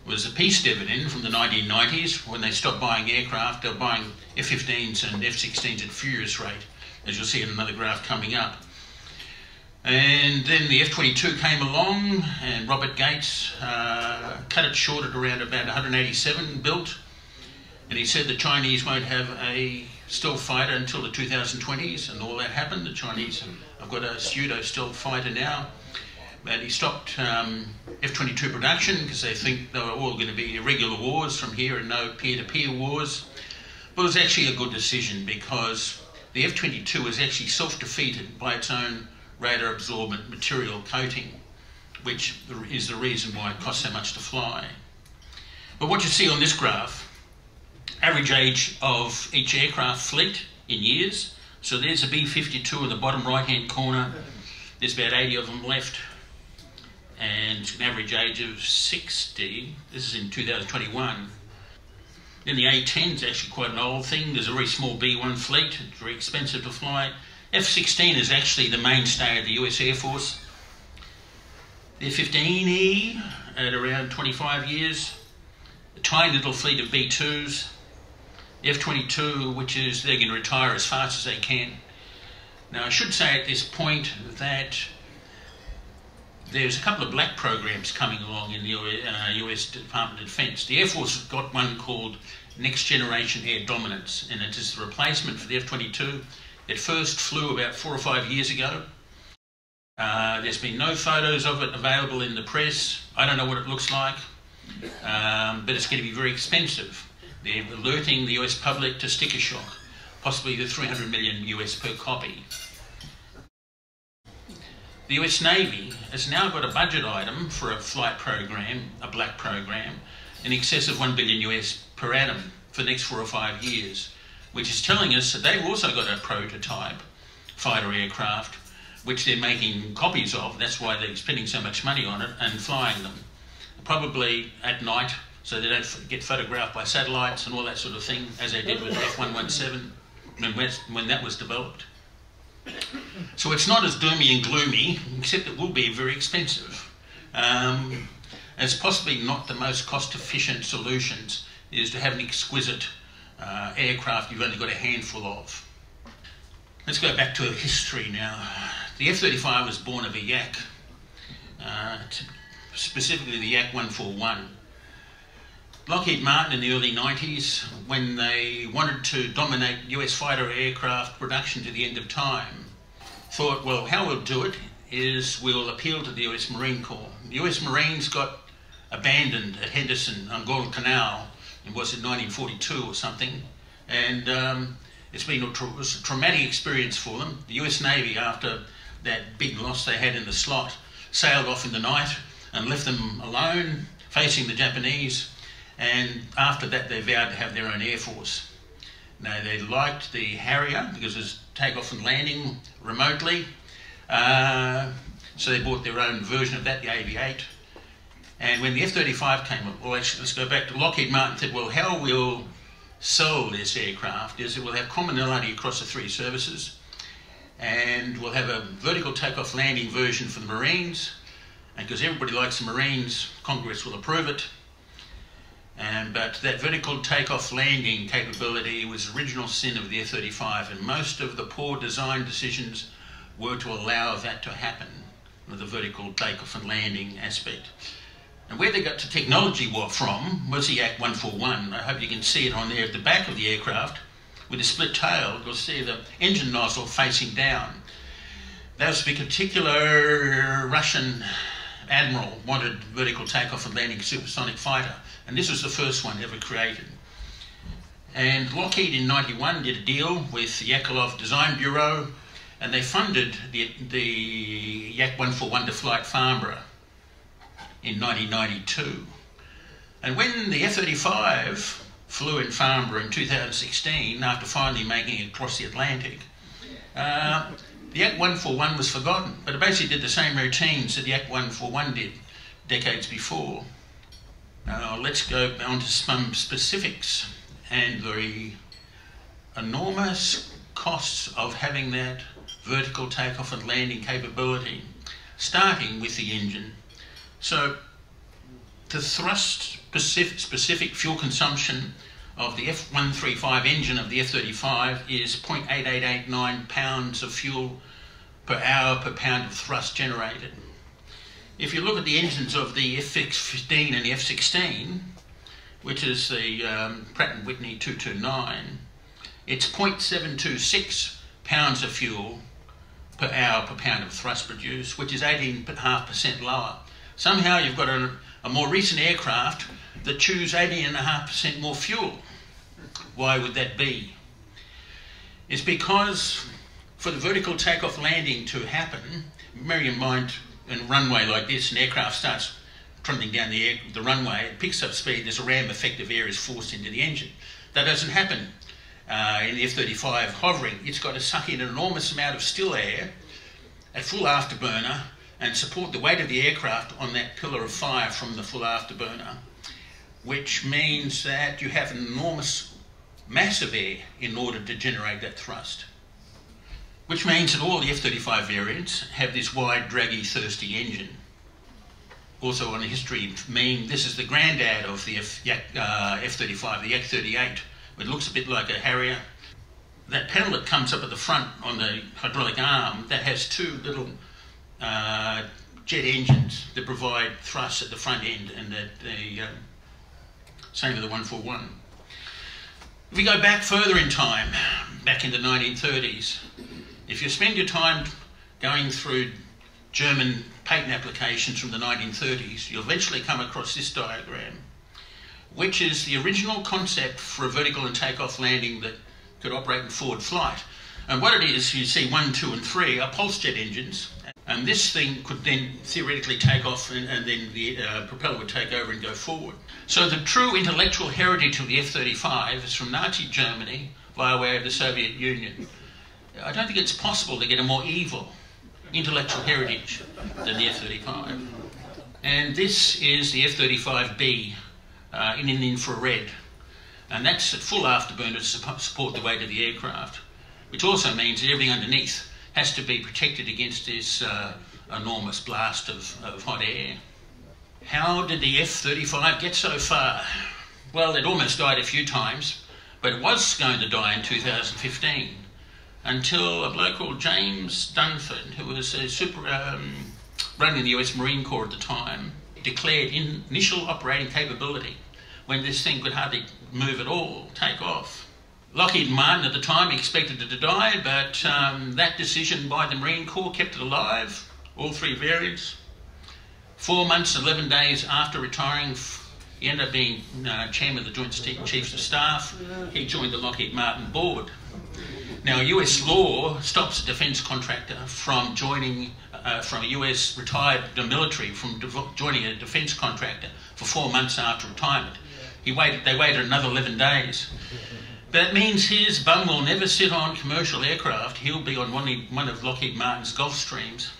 was the peace dividend from the nineteen nineties. When they stopped buying aircraft, they were buying F fifteens and F sixteens at a furious rate, as you'll see in another graph coming up. And then the F twenty-two came along, and Robert Gates uh, cut it short at around about one hundred eighty-seven built, and he said the Chinese won't have a stealth fighter until the two thousand twenties, and all that happened. The Chinese have got a pseudo stealth fighter now. But he stopped um, F twenty-two production because they think they were all going to be irregular wars from here and no peer-to-peer wars. But it was actually a good decision because the F twenty-two was actually self-defeated by its own radar absorbent material coating, which is the reason why it costs so much to fly. But what you see on this graph, average age of each aircraft fleet in years. So there's a B fifty-two in the bottom right-hand corner. There's about eighty of them left. And an average age of sixty. This is in two thousand twenty-one. Then the A ten is actually quite an old thing. There's a very small B one fleet. It's very expensive to fly. F sixteen is actually the mainstay of the U S Air Force. The F fifteen E at around twenty-five years. A tiny little fleet of B twos. The F twenty-two, which is they're going to retire as fast as they can. Now, I should say at this point that there's a couple of black programs coming along in the U S Department of Defence. The Air Force has got one called Next Generation Air Dominance, and it is the replacement for the F twenty-two. It first flew about four or five years ago. Uh, there's been no photos of it available in the press. I don't know what it looks like, um, but it's going to be very expensive. They're alerting the U S public to sticker shock, possibly the three hundred million U S per copy. The U S Navy has now got a budget item for a flight program, a black program, in excess of one billion U S per annum for the next four or five years, which is telling us that they've also got a prototype fighter aircraft, which they're making copies of. That's why they're spending so much money on it and flying them, probably at night, so they don't get photographed by satellites and all that sort of thing, as they did with F one seventeen when that was developed. So it's not as doomy and gloomy, except it will be very expensive. Um, it's possibly not the most cost-efficient solutions is to have an exquisite uh, aircraft you've only got a handful of. Let's go back to history now. The F thirty-five was born of a Yak, uh, specifically the Yak one forty-one. Lockheed Martin in the early nineties, when they wanted to dominate U S fighter aircraft production to the end of time, thought, well, how we'll do it is we'll appeal to the U S Marine Corps. The U S Marines got abandoned at Henderson on Guadalcanal Canal, it was in nineteen forty-two or something, and um, it's been a, tra a traumatic experience for them. The U S Navy, after that big loss they had in the slot, sailed off in the night and left them alone, facing the Japanese. And after that, they vowed to have their own air force. No, they liked the Harrier because it's takeoff and landing remotely. Uh, so they bought their own version of that, the A V eight. And when the F thirty-five came up, well, actually, let's go back to Lockheed Martin and said, well, how we'll sell this aircraft is it will have commonality across the three services, and we'll have a vertical takeoff landing version for the Marines, and because everybody likes the Marines, Congress will approve it. And, but that vertical takeoff landing capability was the original sin of the F thirty-five, and most of the poor design decisions were to allow that to happen, with the vertical takeoff and landing aspect. And where they got the technology from was the Yak one forty-one. I hope you can see it on there at the back of the aircraft with a split tail. You'll see the engine nozzle facing down. That was a particular Russian admiral wanted vertical takeoff and landing supersonic fighter. And this was the first one ever created. And Lockheed in ninety-one did a deal with the Yakovlev Design Bureau, and they funded the, the Yak one forty-one to fly at Farnborough in nineteen ninety-two. And when the F thirty-five flew in Farnborough in two thousand sixteen, after finally making it across the Atlantic, uh, the Yak one forty-one was forgotten, but it basically did the same routines that the Yak one forty-one did decades before. Now let's go on to some specifics and the enormous costs of having that vertical takeoff and landing capability, starting with the engine. So the thrust specific, specific fuel consumption of the F one thirty-five engine of the F thirty-five is zero point eight eight eight nine pounds of fuel per hour per pound of thrust generated. If you look at the engines of the F fifteen and the F sixteen, which is the um, Pratt and Whitney two two nine, it's zero point seven two six pounds of fuel per hour per pound of thrust produced, which is eighteen point five percent lower. Somehow you've got a, a more recent aircraft that chews eighteen point five percent more fuel. Why would that be? It's because for the vertical takeoff landing to happen, bear in mind, in a runway like this, an aircraft starts trundling down the, air, the runway, it picks up speed, there's a ram effect of air is forced into the engine. That doesn't happen uh, in the F thirty-five hovering. It's got to suck in an enormous amount of still air at full afterburner and support the weight of the aircraft on that pillar of fire from the full afterburner, which means that you have an enormous mass of air in order to generate that thrust. Which means that all the F thirty-five variants have this wide, draggy, thirsty engine. Also on the history meme, this is the granddad of the F, uh, F thirty-five, the Yak thirty-eight. It looks a bit like a Harrier. That panel that comes up at the front on the hydraulic arm, that has two little uh, jet engines that provide thrust at the front end, and that the uh, same with the one forty-one. If we go back further in time, back in the nineteen thirties, if you spend your time going through German patent applications from the nineteen thirties, you'll eventually come across this diagram, which is the original concept for a vertical and takeoff landing that could operate in forward flight. And what it is, you see one, two, and three are pulse jet engines, and this thing could then theoretically take off, and, and then the uh, propeller would take over and go forward. So the true intellectual heritage of the F thirty-five is from Nazi Germany via way of the Soviet Union. I don't think it's possible to get a more evil intellectual heritage than the F thirty-five. And this is the F thirty-five B uh, in an infrared. And that's at full afterburner to support the weight of the aircraft, which also means that everything underneath has to be protected against this uh, enormous blast of, of hot air. How did the F thirty-five get so far? Well, it almost died a few times, but it was going to die in two thousand fifteen. Until a bloke called James Dunford, who was a super um, running the U S Marine Corps at the time, declared in initial operating capability when this thing could hardly move at all, take off. Lockheed Martin at the time expected it to die, but um, that decision by the Marine Corps kept it alive, all three variants. Four months, eleven days after retiring, he ended up being uh, chairman of the Joint Chiefs of Staff. He joined the Lockheed Martin board. Now, U S law stops a defence contractor from joining, uh, from a U S retired military, from joining a defence contractor for four months after retirement. He waited, they waited another eleven days. That means his bum will never sit on commercial aircraft. He'll be on one of Lockheed Martin's Gulfstreams.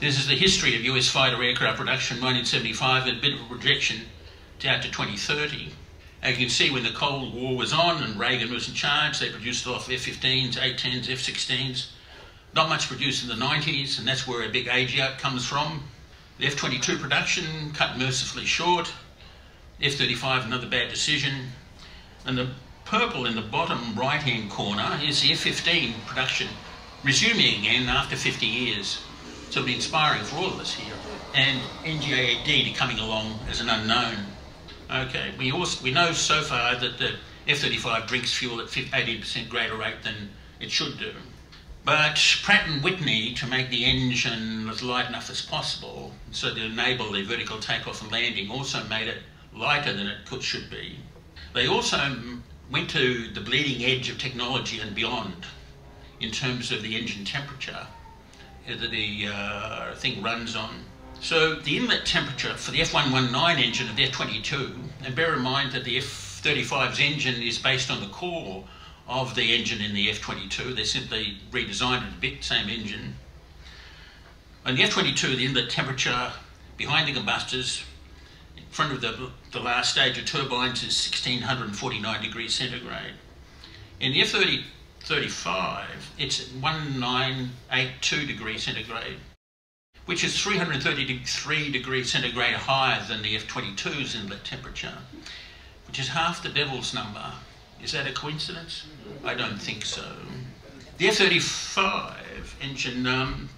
This is the history of U S fighter aircraft production, nineteen seventy-five, a bit of a projection out to twenty thirty. As you can see, when the Cold War was on and Reagan was in charge, they produced a lot of F fifteens, A tens, F sixteens. Not much produced in the nineties, and that's where a big age out comes from. The F twenty-two production cut mercifully short. F thirty-five, another bad decision. And the purple in the bottom right-hand corner is the F fifteen production, resuming again after fifty years. So it'll be inspiring for all of us here. And N GAD coming along as an unknown. Okay, we also we know so far that the F thirty-five drinks fuel at eighteen percent greater rate than it should do. But Pratt and Whitney, to make the engine as light enough as possible, so to enable the vertical takeoff and landing, also made it lighter than it could should be. They also went to the bleeding edge of technology and beyond in terms of the engine temperature that the uh, thing runs on. So the inlet temperature for the F one nineteen engine of the F twenty-two, and bear in mind that the F thirty-five's engine is based on the core of the engine in the F twenty-two. They simply redesigned it a bit, same engine. On the F twenty-two, the inlet temperature behind the combustors, in front of the, the last stage of turbines, is one thousand six hundred forty-nine degrees centigrade. In the F thirty-five, it's one thousand nine hundred eighty-two degrees centigrade, which is three hundred thirty-three degrees centigrade higher than the F twenty-two's inlet temperature, which is half the devil's number. Is that a coincidence? I don't think so. The F thirty-five engine, um,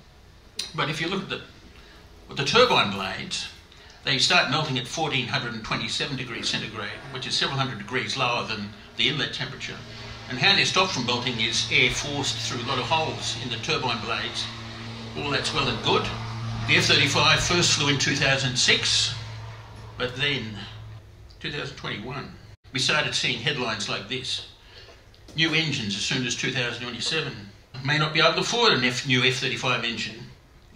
but if you look at the, at the turbine blades, they start melting at one thousand four hundred twenty-seven degrees centigrade, which is several hundred degrees lower than the inlet temperature. And how they stop from melting is air forced through a lot of holes in the turbine blades. All that's well and good. The F thirty-five first flew in two thousand six, but then two thousand twenty-one, we started seeing headlines like this. New engines as soon as two thousand twenty-seven. May not be able to afford an F new F thirty-five engine.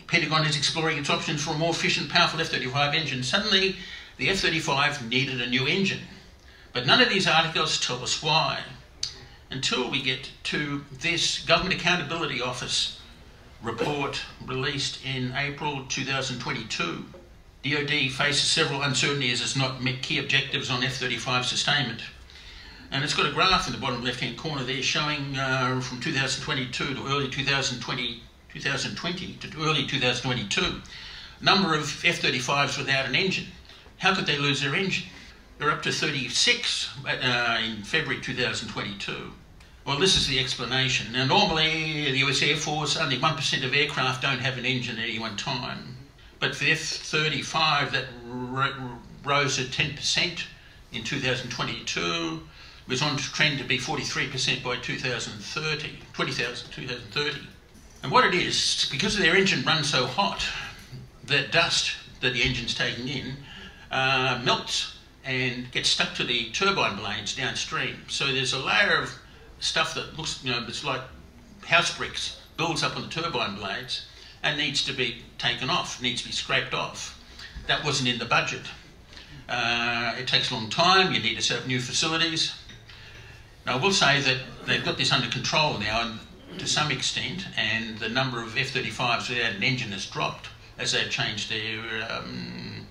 Pentagon is exploring its options for a more efficient, powerful F thirty-five engine. Suddenly, the F thirty-five needed a new engine. But none of these articles tell us why, until we get to this Government Accountability Office report released in April two thousand twenty-two. D O D faces several uncertainties as it's not met key objectives on F thirty-five sustainment. And it's got a graph in the bottom left-hand corner there showing uh, from two thousand twenty-two to early two thousand twenty, two thousand twenty to early two thousand twenty-two, number of F thirty-fives without an engine. How could they lose their engine? They're up to thirty-six uh, in February two thousand twenty-two. Well, this is the explanation. Now, normally, the U S Air Force, only one percent of aircraft don't have an engine at any one time. But for the F thirty-five, that rose to ten percent in two thousand twenty-two. It was on trend to be forty-three percent by two thousand thirty. And what it is, because their engine runs so hot, that dust that the engine's taking in uh, melts and gets stuck to the turbine blades downstream. So there's a layer of stuff that looks, you know, it's like house bricks, builds up on the turbine blades and needs to be taken off, needs to be scraped off. That wasn't in the budget. Uh, it takes a long time, you need to set up new facilities. Now, I will say that they've got this under control now to some extent, and the number of F thirty-fives without an engine has dropped as they've changed their um,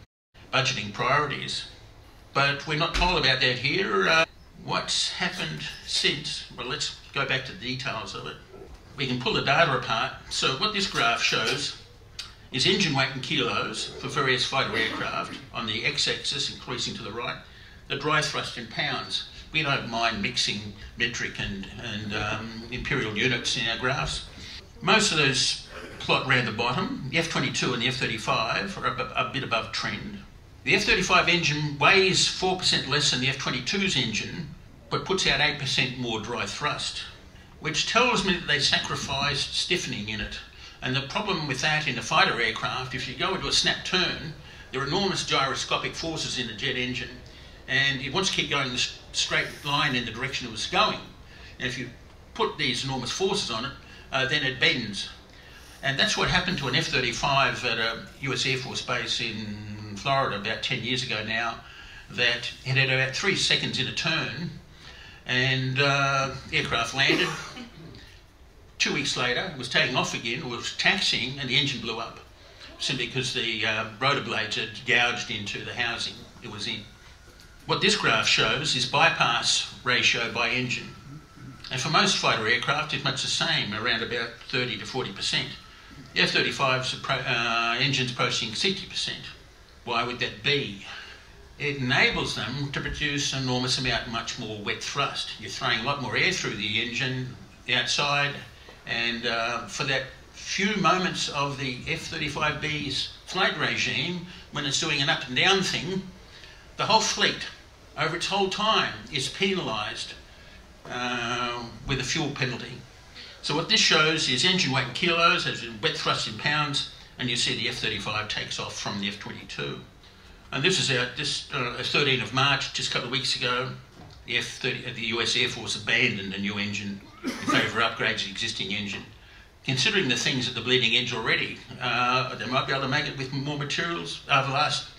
budgeting priorities. But we're not told about that here. Uh, What's happened since? Well, let's go back to the details of it. We can pull the data apart. So what this graph shows is engine weight in kilos for various fighter aircraft on the x-axis, increasing to the right, the dry thrust in pounds. We don't mind mixing metric and, and um, imperial units in our graphs. Most of those plot around the bottom, the F twenty-two and the F thirty-five are up a, a bit above trend. The F thirty-five engine weighs four percent less than the F twenty-two's engine, but puts out eight percent more dry thrust, which tells me that they sacrificed stiffening in it. And the problem with that in a fighter aircraft, if you go into a snap turn, there are enormous gyroscopic forces in a jet engine, and it wants to keep going the straight line in the direction it was going. And if you put these enormous forces on it, uh, then it bends. And that's what happened to an F thirty-five at a U S Air Force base in Florida about ten years ago now, that it had about three seconds in a turn and uh, aircraft landed. Two weeks later, was taking off again, was taxiing, and the engine blew up, simply because the uh, rotor blades had gouged into the housing it was in. What this graph shows is bypass ratio by engine. And for most fighter aircraft, it's much the same, around about thirty to forty percent. The F thirty-five's uh, engine's approaching sixty percent. Why would that be? It enables them to produce an enormous amount, much more wet thrust. You're throwing a lot more air through the engine, the outside, and uh, for that few moments of the F thirty-five B's flight regime, when it's doing an up and down thing, the whole fleet, over its whole time, is penalised uh, with a fuel penalty. So what this shows is engine weight in kilos, as in wet thrust in pounds, and you see the F thirty-five takes off from the F twenty-two. And this is out this uh, thirteenth of March, just a couple of weeks ago. The F thirty, the U S Air Force abandoned a new engine in favour of upgrades to the existing engine. Considering the things at the bleeding edge already, uh, they might be able to make it with more materials over the last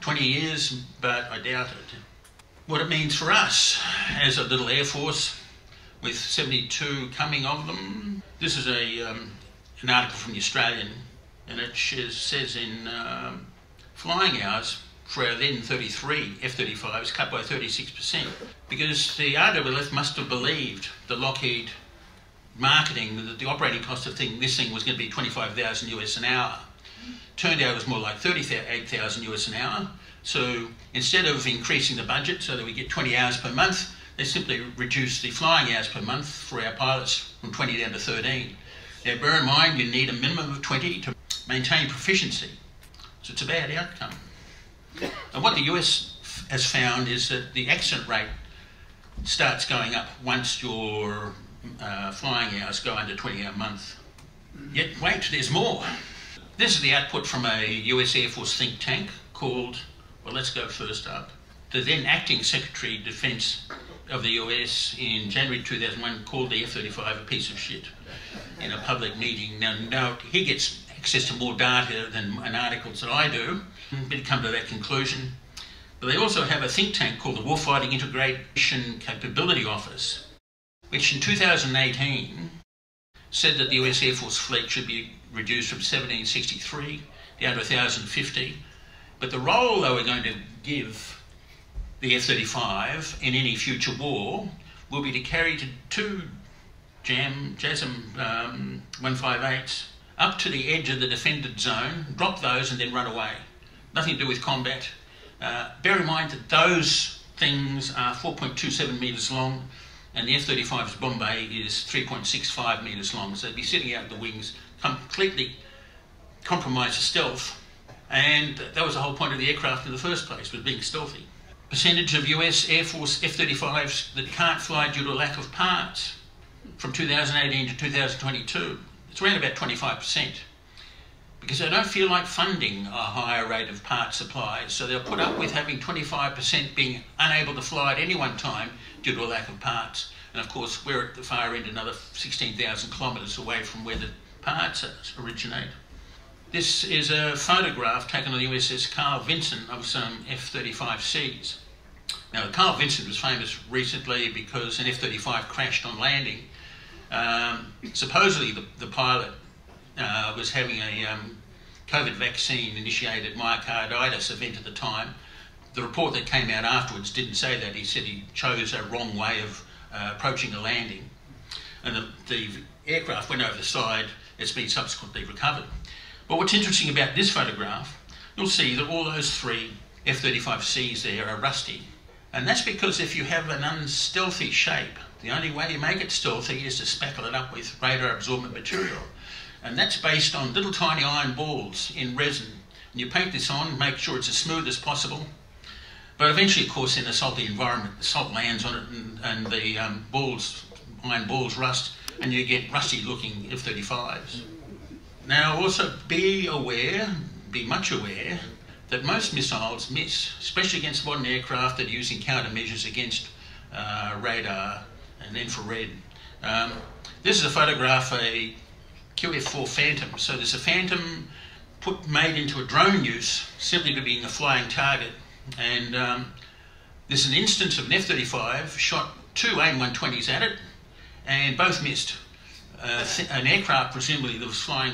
twenty years, but I doubt it. What it means for us as a little Air Force, with seventy-two coming of them. This is a, um, an article from the Australian, and it says in um, flying hours for our then thirty-three F thirty-fives cut by thirty-six percent, because the R W F must have believed the Lockheed marketing that the operating cost of thing, this thing was going to be twenty-five thousand US an hour. Turned out it was more like thirty-eight thousand US an hour. So instead of increasing the budget so that we get twenty hours per month, they simply reduced the flying hours per month for our pilots from twenty down to thirteen. Now bear in mind you need a minimum of twenty to maintain proficiency. So it's a bad outcome. And what the U S has found is that the accident rate starts going up once your uh, flying hours go under twenty hour a month. Yet wait, there's more. This is the output from a U S Air Force think tank called, well let's go first up, the then acting Secretary of Defence of the U S in January two thousand one called the F thirty-five a piece of shit in a public meeting. Now, now he gets access to more data than and articles that I do, but come to that conclusion. But they also have a think tank called the Warfighting Integration Capability Office, which in two thousand eighteen said that the U S Air Force fleet should be reduced from seventeen sixty-three down to one thousand fifty. But the role they were going to give the F thirty-five in any future war will be to carry to two jam, JASM um, one fifty-eights up to the edge of the defended zone, drop those and then run away. Nothing to do with combat. Uh, bear in mind that those things are four point two seven metres long and the F thirty-five's Bombay is three point six five metres long, so they'd be sitting out the wings, completely compromised the stealth, and that was the whole point of the aircraft in the first place, was being stealthy. Percentage of U S Air Force F thirty-fives that can't fly due to lack of parts from two thousand eighteen to two thousand twenty-two. It's around about twenty-five percent because they don't feel like funding a higher rate of part supplies, so they'll put up with having twenty-five percent being unable to fly at any one time due to a lack of parts. And of course, we're at the far end, another sixteen thousand kilometres away from where the parts originate. This is a photograph taken on the U S S Carl Vinson of some F thirty-five C's. Now, Carl Vinson was famous recently because an F thirty-five crashed on landing. Um, supposedly, the, the pilot uh, was having a um, COVID vaccine-initiated myocarditis event at the time. The report that came out afterwards didn't say that. He said he chose a wrong way of uh, approaching a landing. And the, the aircraft went over the side. It's been subsequently recovered. But what's interesting about this photograph, you'll see that all those three F thirty-five C's there are rusty. And that's because if you have an unstealthy shape, the only way you make it stealthy is to spackle it up with radar absorbent material. And that's based on little tiny iron balls in resin. And you paint this on, make sure it's as smooth as possible. But eventually, of course, in a salty environment, the salt lands on it and, and the um, balls, iron balls rust, and you get rusty looking F thirty-fives. Now also be aware, be much aware, that most missiles miss, especially against modern aircraft that are using countermeasures against uh, radar and infrared. Um, this is a photograph of a Q F four Phantom. So there's a Phantom put, made into a drone use simply to being a flying target. And um, there's an instance of an F thirty-five shot two A I M one twenties at it, and both missed. Uh, an aircraft, presumably, that was flying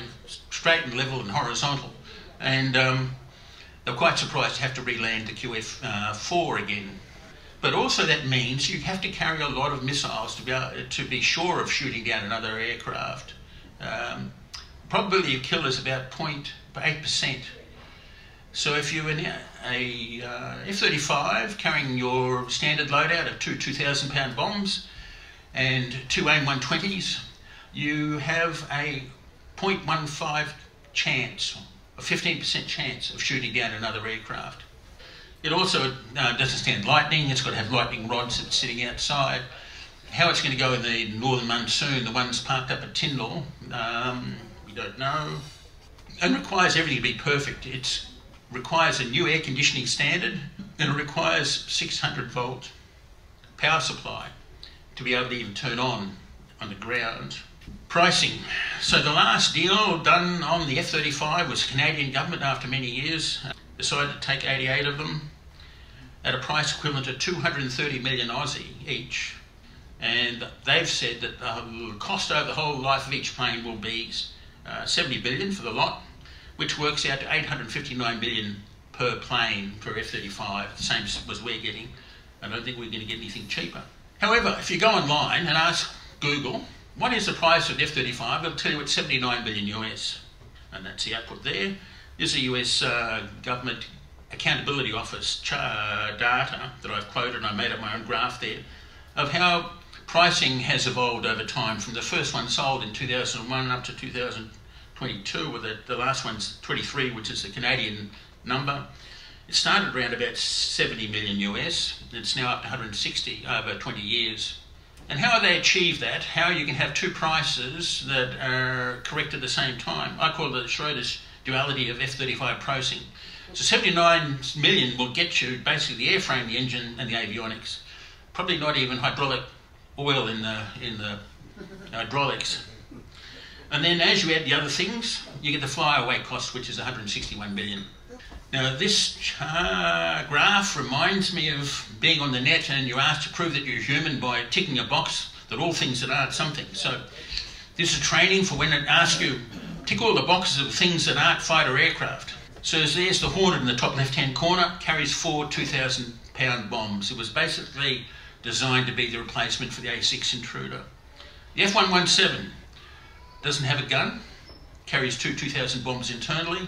straight and level and horizontal. And um, they were quite surprised to have to re-land the Q F four uh, again. But also that means you have to carry a lot of missiles to be, able, to be sure of shooting down another aircraft. Um, probability of kill is about zero point eight percent. So if you're in a, a uh, F thirty-five carrying your standard loadout of two 2,000 pound bombs and two A I M one twenties, you have a zero point one five chance, a fifteen percent chance of shooting down another aircraft. It also uh, doesn't stand lightning. It's got to have lightning rods that's sitting outside. How it's going to go in the northern monsoon, the ones parked up at Tyndall, um, we don't know. It requires everything to be perfect. It requires a new air conditioning standard, and it requires six hundred volt power supply to be able to even turn on on the ground. Pricing. So the last deal done on the F thirty-five was the Canadian government, after many years, decided to take eighty-eight of them at a price equivalent to two hundred thirty million Aussie each. And they've said that the cost over the whole life of each plane will be uh, seventy billion for the lot, which works out to eight hundred fifty-nine billion per plane for F thirty-five, the same as we're getting. I don't think we're going to get anything cheaper. However, if you go online and ask Google, what is the price of F thirty-five? It'll tell you it's seventy-nine billion U S. And that's the output there. This is the U S uh, Government Accountability Office uh, data that I've quoted, and I made up my own graph there, of how pricing has evolved over time from the first one sold in two thousand one up to two thousand twenty-two, with the, the last one's twenty-three, which is the Canadian number. It started around about seventy million U S. It's now up to one hundred sixty over twenty years. And how they achieve that, how you can have two prices that are correct at the same time. I call it Schroeder's duality of F thirty-five pricing. So seventy-nine million will get you basically the airframe, the engine and the avionics. Probably not even hydraulic oil in the, in the hydraulics. And then as you add the other things, you get the flyaway cost, which is one hundred sixty-one million. Now this uh, graph reminds me of being on the net and you're asked to prove that you're human by ticking a box that all things that aren't something. So this is training for when it asks you, tick all the boxes of things that aren't fighter aircraft. So there's the Hornet in the top left-hand corner, carries four two thousand pound bombs. It was basically designed to be the replacement for the A six Intruder. The F one seventeen doesn't have a gun, carries two 2,000 bombs internally.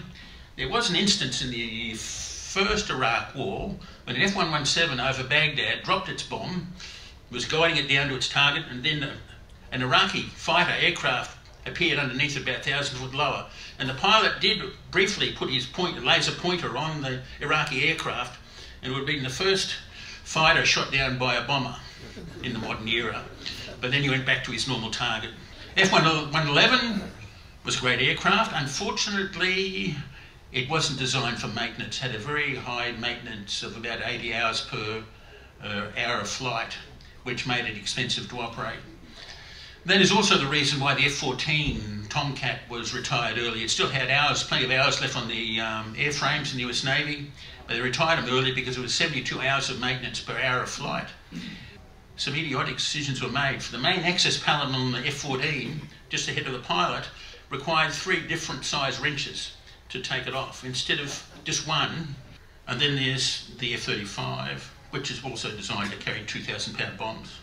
There was an instance in the first Iraq war when an F one seventeen over Baghdad dropped its bomb, was guiding it down to its target, and then a, an Iraqi fighter aircraft appeared underneath about one thousand foot lower. And the pilot did briefly put his point, laser pointer on the Iraqi aircraft, and it would have been the first fighter shot down by a bomber in the modern era. But then he went back to his normal target. F one eleven was a great aircraft. Unfortunately, it wasn't designed for maintenance, had a very high maintenance of about eighty hours per uh, hour of flight, which made it expensive to operate. That is also the reason why the F fourteen Tomcat was retired early. It still had hours, plenty of hours left on the um, airframes in the U S Navy, but they retired them early because it was seventy-two hours of maintenance per hour of flight. Some idiotic decisions were made. For the main access pallet on the F fourteen, just ahead of the pilot, required three different size wrenches to take it off, instead of just one. And then there's the F thirty-five, which is also designed to carry two thousand pound bombs.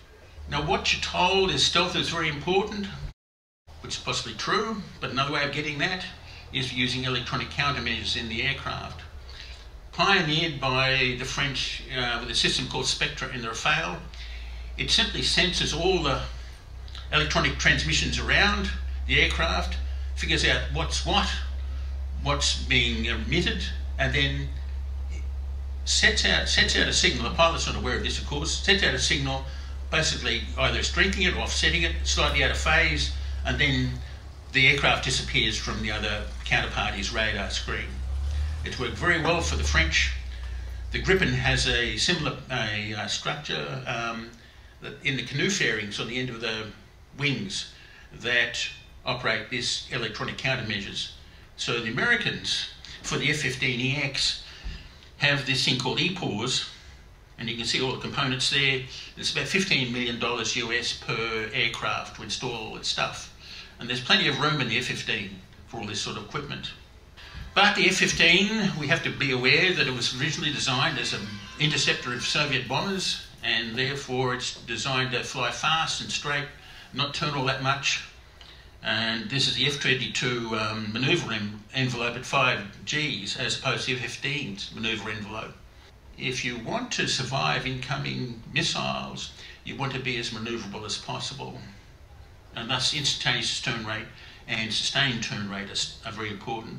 Now what you're told is stealth is very important, which is possibly true, but another way of getting that is using electronic countermeasures in the aircraft. Pioneered by the French uh, with a system called Spectra in the Rafale, it simply senses all the electronic transmissions around the aircraft, figures out what's what, what's being emitted, and then sets out, sets out a signal. The pilot's not aware of this, of course. Sets out a signal, basically either shrinking it or offsetting it, slightly out of phase, and then the aircraft disappears from the other counterparty's radar screen. It's worked very well for the French. The Gripen has a similar a, a structure um, in the canoe fairings on the end of the wings that operate this electronic countermeasures. So the Americans, for the F fifteen E X, have this thing called E P A W S, and you can see all the components there. It's about fifteen million dollars U S per aircraft to install all its stuff. And there's plenty of room in the F fifteen for all this sort of equipment. But the F fifteen, we have to be aware that it was originally designed as an interceptor of Soviet bombers, and therefore it's designed to fly fast and straight, not turn all that much. And this is the F twenty-two um, manoeuvre envelope at five Gs as opposed to the F fifteen's manoeuvre envelope. If you want to survive incoming missiles, you want to be as manoeuvrable as possible. And thus instantaneous turn rate and sustained turn rate are, are very important.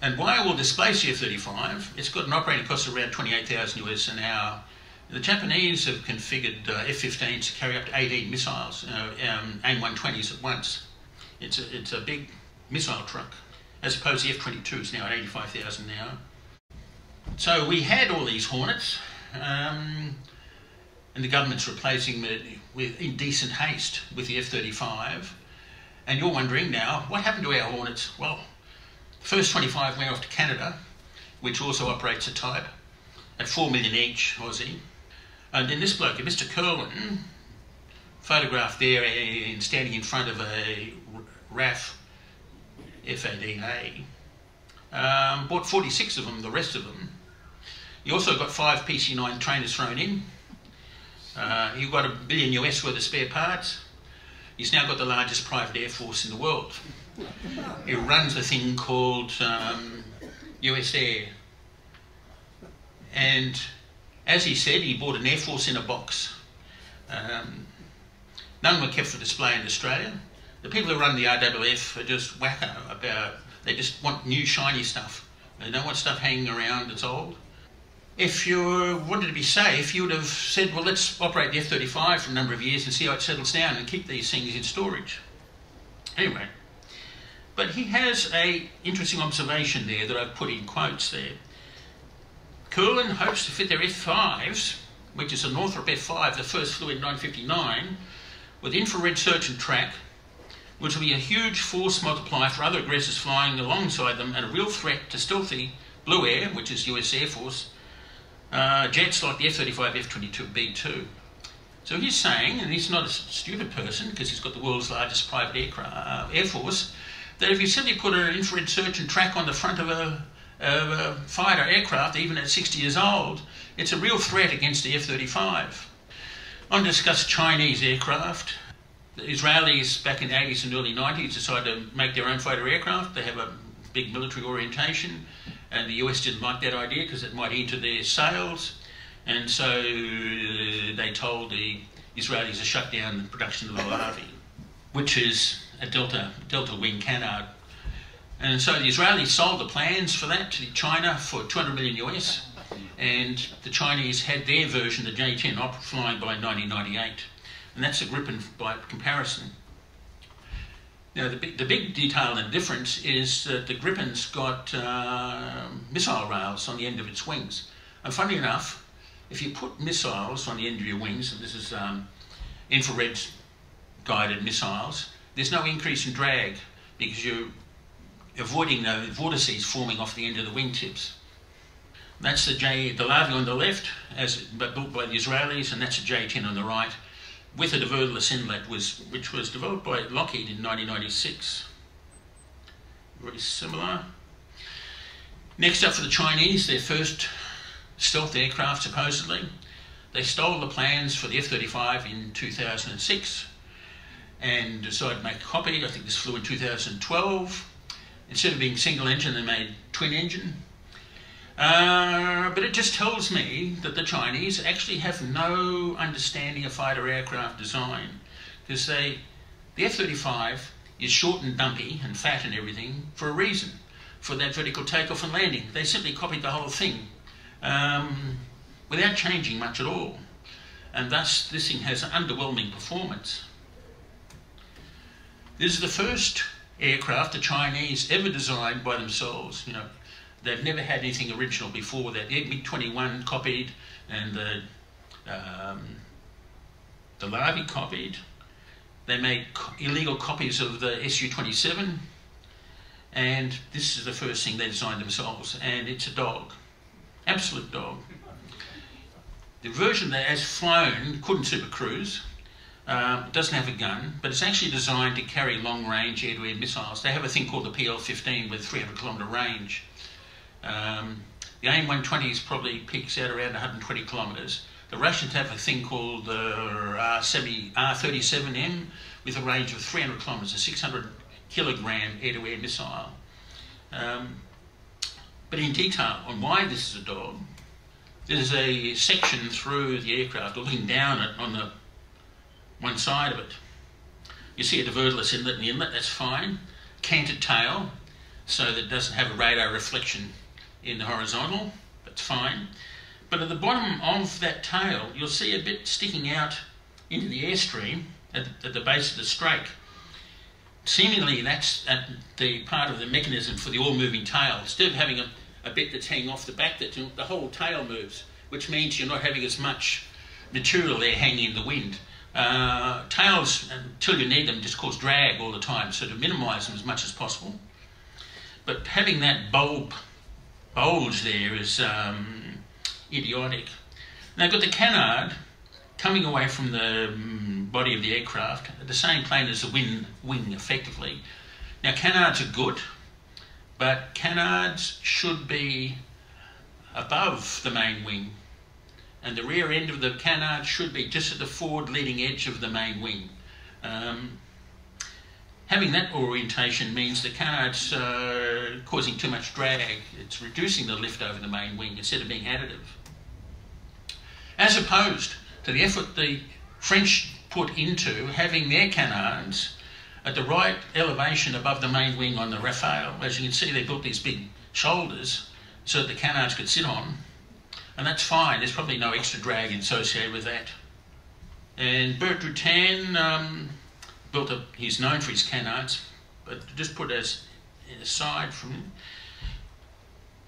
And why will displace the F thirty-five? It's got an operating cost of around twenty-eight thousand U S an hour. The Japanese have configured uh, F fifteens to carry up to eighteen missiles, uh, um, A I M one twenties at once. It's a, it's a big missile truck, as opposed to the F twenty-two is now at eighty-five thousand now. So we had all these Hornets, um, and the government's replacing them with, in decent haste with the F thirty-five. And you're wondering now, what happened to our Hornets? Well, the first twenty-five went off to Canada, which also operates a type, at four million each Aussie. And then this bloke, Mister Curlin, photographed there and standing in front of a R A F F A D A, um, bought forty-six of them, the rest of them. He also got five P C nine trainers thrown in. Uh, he got a billion U S worth of spare parts. He's now got the largest private air force in the world. He runs a thing called um, U S Air. And as he said, he bought an air force in a box. Um, none were kept for display in Australia. The people who run the R W F are just wacko about, they just want new shiny stuff. They don't want stuff hanging around that's old. If you wanted to be safe, you would have said, well, let's operate the F thirty-five for a number of years and see how it settles down and keep these things in storage. Anyway, but he has an interesting observation there that I've put in quotes there. Curlin hopes to fit their F fives, which is a Northrop F five that first flew in nineteen fifty-nine, with infrared search and track, which will be a huge force multiplier for other aggressors flying alongside them and a real threat to stealthy Blue Air, which is U S Air Force, uh, jets like the F thirty-five, F twenty-two, B two. So he's saying, and he's not a stupid person because he's got the world's largest private aircraft, uh, Air Force, that if you simply put an infrared search and track on the front of a, of a fighter aircraft, even at sixty years old, it's a real threat against the F thirty-five. I'll discuss Chinese aircraft. The Israelis back in the eighties and early nineties decided to make their own fighter aircraft. They have a big military orientation, and the U S didn't like that idea because it might hinder their sales. And so they told the Israelis to shut down the production of the Lavi, which is a delta, delta wing canard. And so the Israelis sold the plans for that to China for two hundred million U S, and the Chinese had their version, the J ten, flying by nineteen ninety-eight. And that's a Gripen by comparison. Now, the big, the big detail and difference is that the Gripen's got uh, missile rails on the end of its wings. And funny enough, if you put missiles on the end of your wings, and this is um, infrared-guided missiles, there's no increase in drag because you're avoiding the vortices forming off the end of the wingtips. That's the, J, the Lavi on the left, as built by the Israelis, and that's a J ten on the right, with a diverterless inlet, was, which was developed by Lockheed in nineteen ninety-six. Very similar. Next up for the Chinese, their first stealth aircraft, supposedly. They stole the plans for the F thirty-five in two thousand six and decided to make a copy. I think this flew in two thousand twelve. Instead of being single engine, they made twin engine. Uh, but it just tells me that the Chinese actually have no understanding of fighter aircraft design, because they, the F thirty-five is short and dumpy and fat and everything for a reason, for that vertical takeoff and landing. They simply copied the whole thing um, without changing much at all, and thus this thing has an underwhelming performance. This is the first aircraft the Chinese ever designed by themselves, you know. They've never had anything original before that. M twenty-one copied, and the um, the Lavi copied. They made co illegal copies of the S U twenty-seven, and this is the first thing they designed themselves, and it's a dog, absolute dog. The version that has flown couldn't super cruise, uh, doesn't have a gun, but it's actually designed to carry long-range air-to-air missiles. They have a thing called the P L fifteen with three hundred kilometre range. Um, the A I M one twenty is probably peaks out around one hundred twenty kilometres. The Russians have a thing called the R thirty-seven M with a range of three hundred kilometres, a six hundred kilogram air-to-air missile. Um, but in detail on why this is a dog, there's a section through the aircraft looking down at on the one side of it. You see a diverterless inlet and inlet, that's fine. Canted tail, so that it doesn't have a radar reflection in the horizontal, that's fine. But at the bottom of that tail, you'll see a bit sticking out into the airstream at, at the base of the strake. Seemingly, that's at the part of the mechanism for the all-moving tail. Instead of having a, a bit that's hanging off the back, that the whole tail moves, which means you're not having as much material there hanging in the wind. Uh, tails, until you need them, just cause drag all the time, so to minimise them as much as possible. But having that bulb, bulge there is um, idiotic. Now, I've got the canard coming away from the um, body of the aircraft at the same plane as the wing, wing effectively. Now, canards are good, but canards should be above the main wing, and the rear end of the canard should be just at the forward leading edge of the main wing. Um, having that orientation means the canard's uh, causing too much drag. It's reducing the lift over the main wing instead of being additive. As opposed to the effort the French put into having their canards at the right elevation above the main wing on the Rafale. As you can see, they built these big shoulders so that the canards could sit on, and that's fine. There's probably no extra drag associated with that. And Bert Rutan um, built up, he's known for his canards, but just put as aside from him.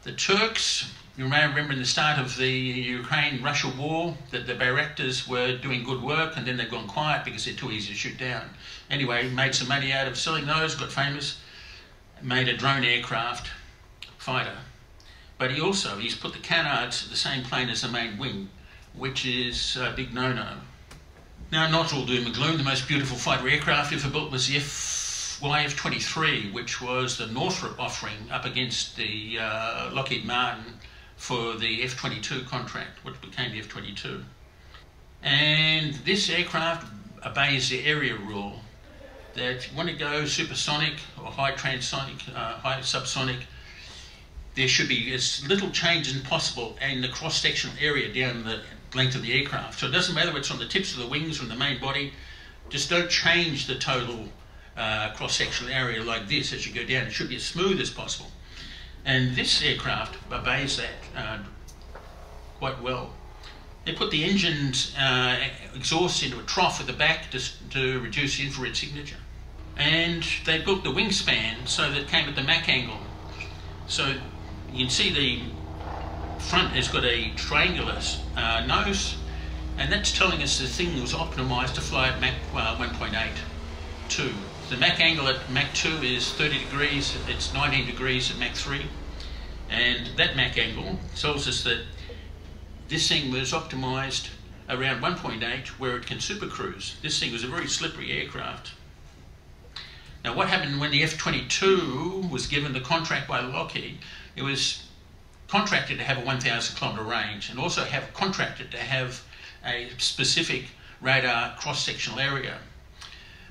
The Turks, you may remember in the start of the Ukraine-Russia war that the Bayraktars were doing good work, and then they've gone quiet because they're too easy to shoot down. Anyway, made some money out of selling those, got famous, made a drone aircraft fighter. But he also, he's put the canards at the same plane as the main wing, which is a big no-no. Now, not all doom and gloom, the most beautiful fighter aircraft ever built was the F Y F twenty-three, which was the Northrop offering up against the uh, Lockheed Martin for the F twenty-two contract, which became the F twenty-two. And this aircraft obeys the area rule, that if you want to go supersonic or high transonic, uh, high subsonic, there should be as little change as possible in the cross-sectional area down the length of the aircraft. So it doesn't matter whether it's on the tips of the wings or the main body, just don't change the total uh, cross-sectional area like this as you go down. It should be as smooth as possible. And this aircraft obeys that uh, quite well. They put the engine's uh, exhaust into a trough at the back to, to reduce the infrared signature. And they built the wingspan so that it came at the Mach angle. So you can see the front has got a triangular uh, nose, and that's telling us the thing was optimised to fly at Mach uh, one point eight two. The Mach angle at Mach two is thirty degrees, it's nineteen degrees at Mach three, and that Mach angle tells us that this thing was optimised around one point eight where it can supercruise. This thing was a very slippery aircraft. Now, what happened when the F twenty-two was given the contract by Lockheed? It was contracted to have a one thousand kilometre range, and also have contracted to have a specific radar cross-sectional area.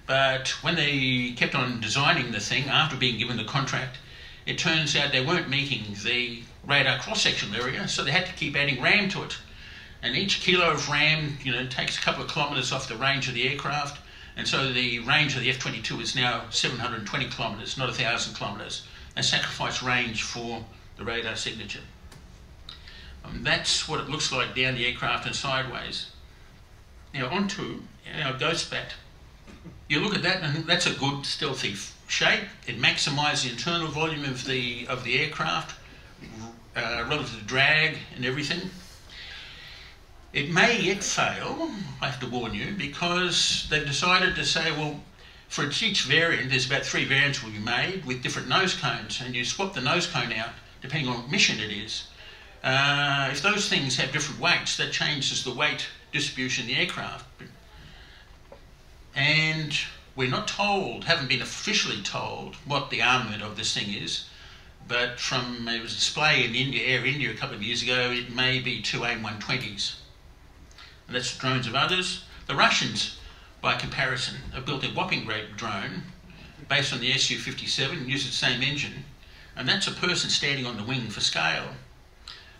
But when they kept on designing the thing, after being given the contract, it turns out they weren't meeting the radar cross-sectional area, so they had to keep adding RAM to it. And each kilo of RAM, you know, takes a couple of kilometres off the range of the aircraft, and so the range of the F twenty-two is now seven hundred twenty kilometres, not one thousand kilometres. They sacrificed range for the radar signature. Um, that's what it looks like down the aircraft and sideways. Now onto our Ghost Bat. You look at that, and that's a good stealthy shape. It maximises the internal volume of the of the aircraft, uh, relative to drag and everything. It may yet fail, I have to warn you, because they've decided to say, well, for each variant, there's about three variants will be made with different nose cones, and you swap the nose cone out depending on what mission it is. Uh, if those things have different weights, that changes the weight distribution in the aircraft. And we're not told, haven't been officially told, what the armament of this thing is, but from, it was displayed in India, Air India a couple of years ago, it may be two A I M one twenties. And that's drones of others. The Russians, by comparison, have built a whopping great drone based on the S U fifty-seven and uses the same engine. And that's a person standing on the wing for scale.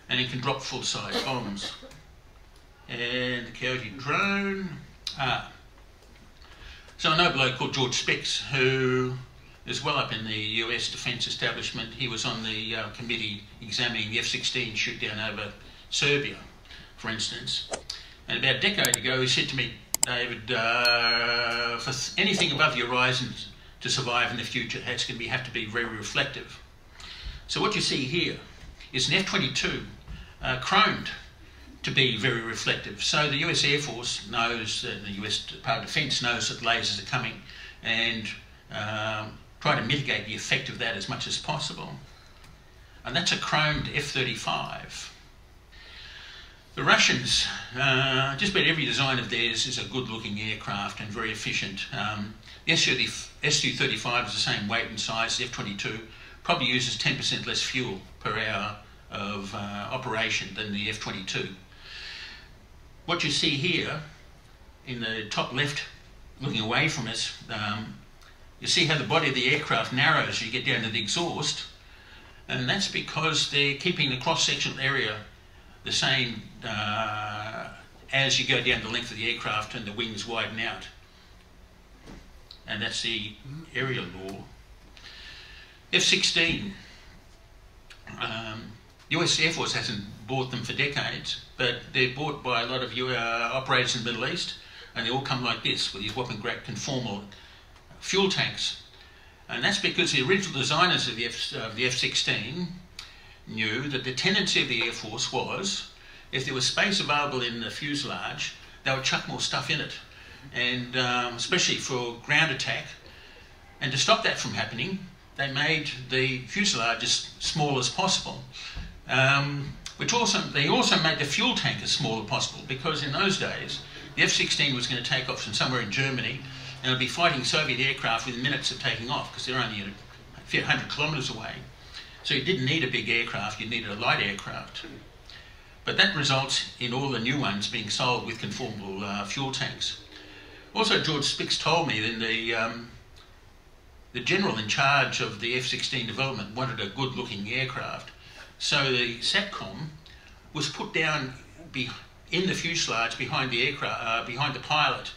And it can drop full-size bombs. And the Coyote drone. Ah. So I know a bloke called George Spix, who is well up in the U S defence establishment. He was on the uh, committee examining the F sixteen shoot down over Serbia, for instance. And about a decade ago, he said to me, David, uh, for anything above the horizon to survive in the future, that's going to be, have to be very reflective. So what you see here is an F twenty-two uh, chromed to be very reflective. So the U S Air Force knows, uh, the U S Department of Defence knows that lasers are coming, and um, try to mitigate the effect of that as much as possible. And that's a chromed F thirty-five. The Russians, uh, just about every design of theirs is a good-looking aircraft and very efficient. Um, the S U thirty-five is the same weight and size as F twenty-two, probably uses ten percent less fuel per hour of uh, operation than the F twenty-two. What you see here, in the top left, looking away from us, um, you see how the body of the aircraft narrows as you get down to the exhaust, and that's because they're keeping the cross-sectional area the same uh, as you go down the length of the aircraft and the wings widen out. And that's the area law. F sixteen. Um, U S Air Force hasn't bought them for decades, but they're bought by a lot of uh, operators in the Middle East, and they all come like this, with these whopping great conformal fuel tanks. And that's because the original designers of the F sixteen knew that the tendency of the Air Force was, if there was space available in the fuselage, they would chuck more stuff in it, and um, especially for ground attack. And to stop that from happening, they made the fuselage as small as possible. Um, which also, they also made the fuel tank as small as possible, because in those days, the F sixteen was going to take off from somewhere in Germany, and it would be fighting Soviet aircraft within minutes of taking off, because they're only a few hundred kilometres away. So you didn't need a big aircraft, you needed a light aircraft. But that results in all the new ones being sold with conformal uh, fuel tanks. Also, George Spix told me that the, um, the general in charge of the F sixteen development wanted a good-looking aircraft. So the SATCOM was put down be in the fuselage behind the aircraft, uh, behind the pilot.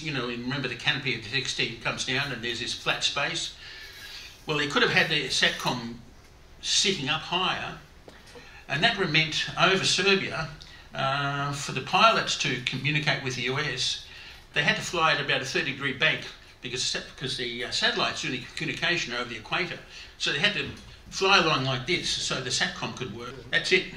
You know, remember the canopy of the F sixteen comes down and there's this flat space? Well, they could have had the SATCOM sitting up higher, and that meant over Serbia, uh, for the pilots to communicate with the U S, they had to fly at about a thirty degree bank, because, because the uh, satellites doing the communication are over the equator, so they had to fly along like this so the SATCOM could work. That's it.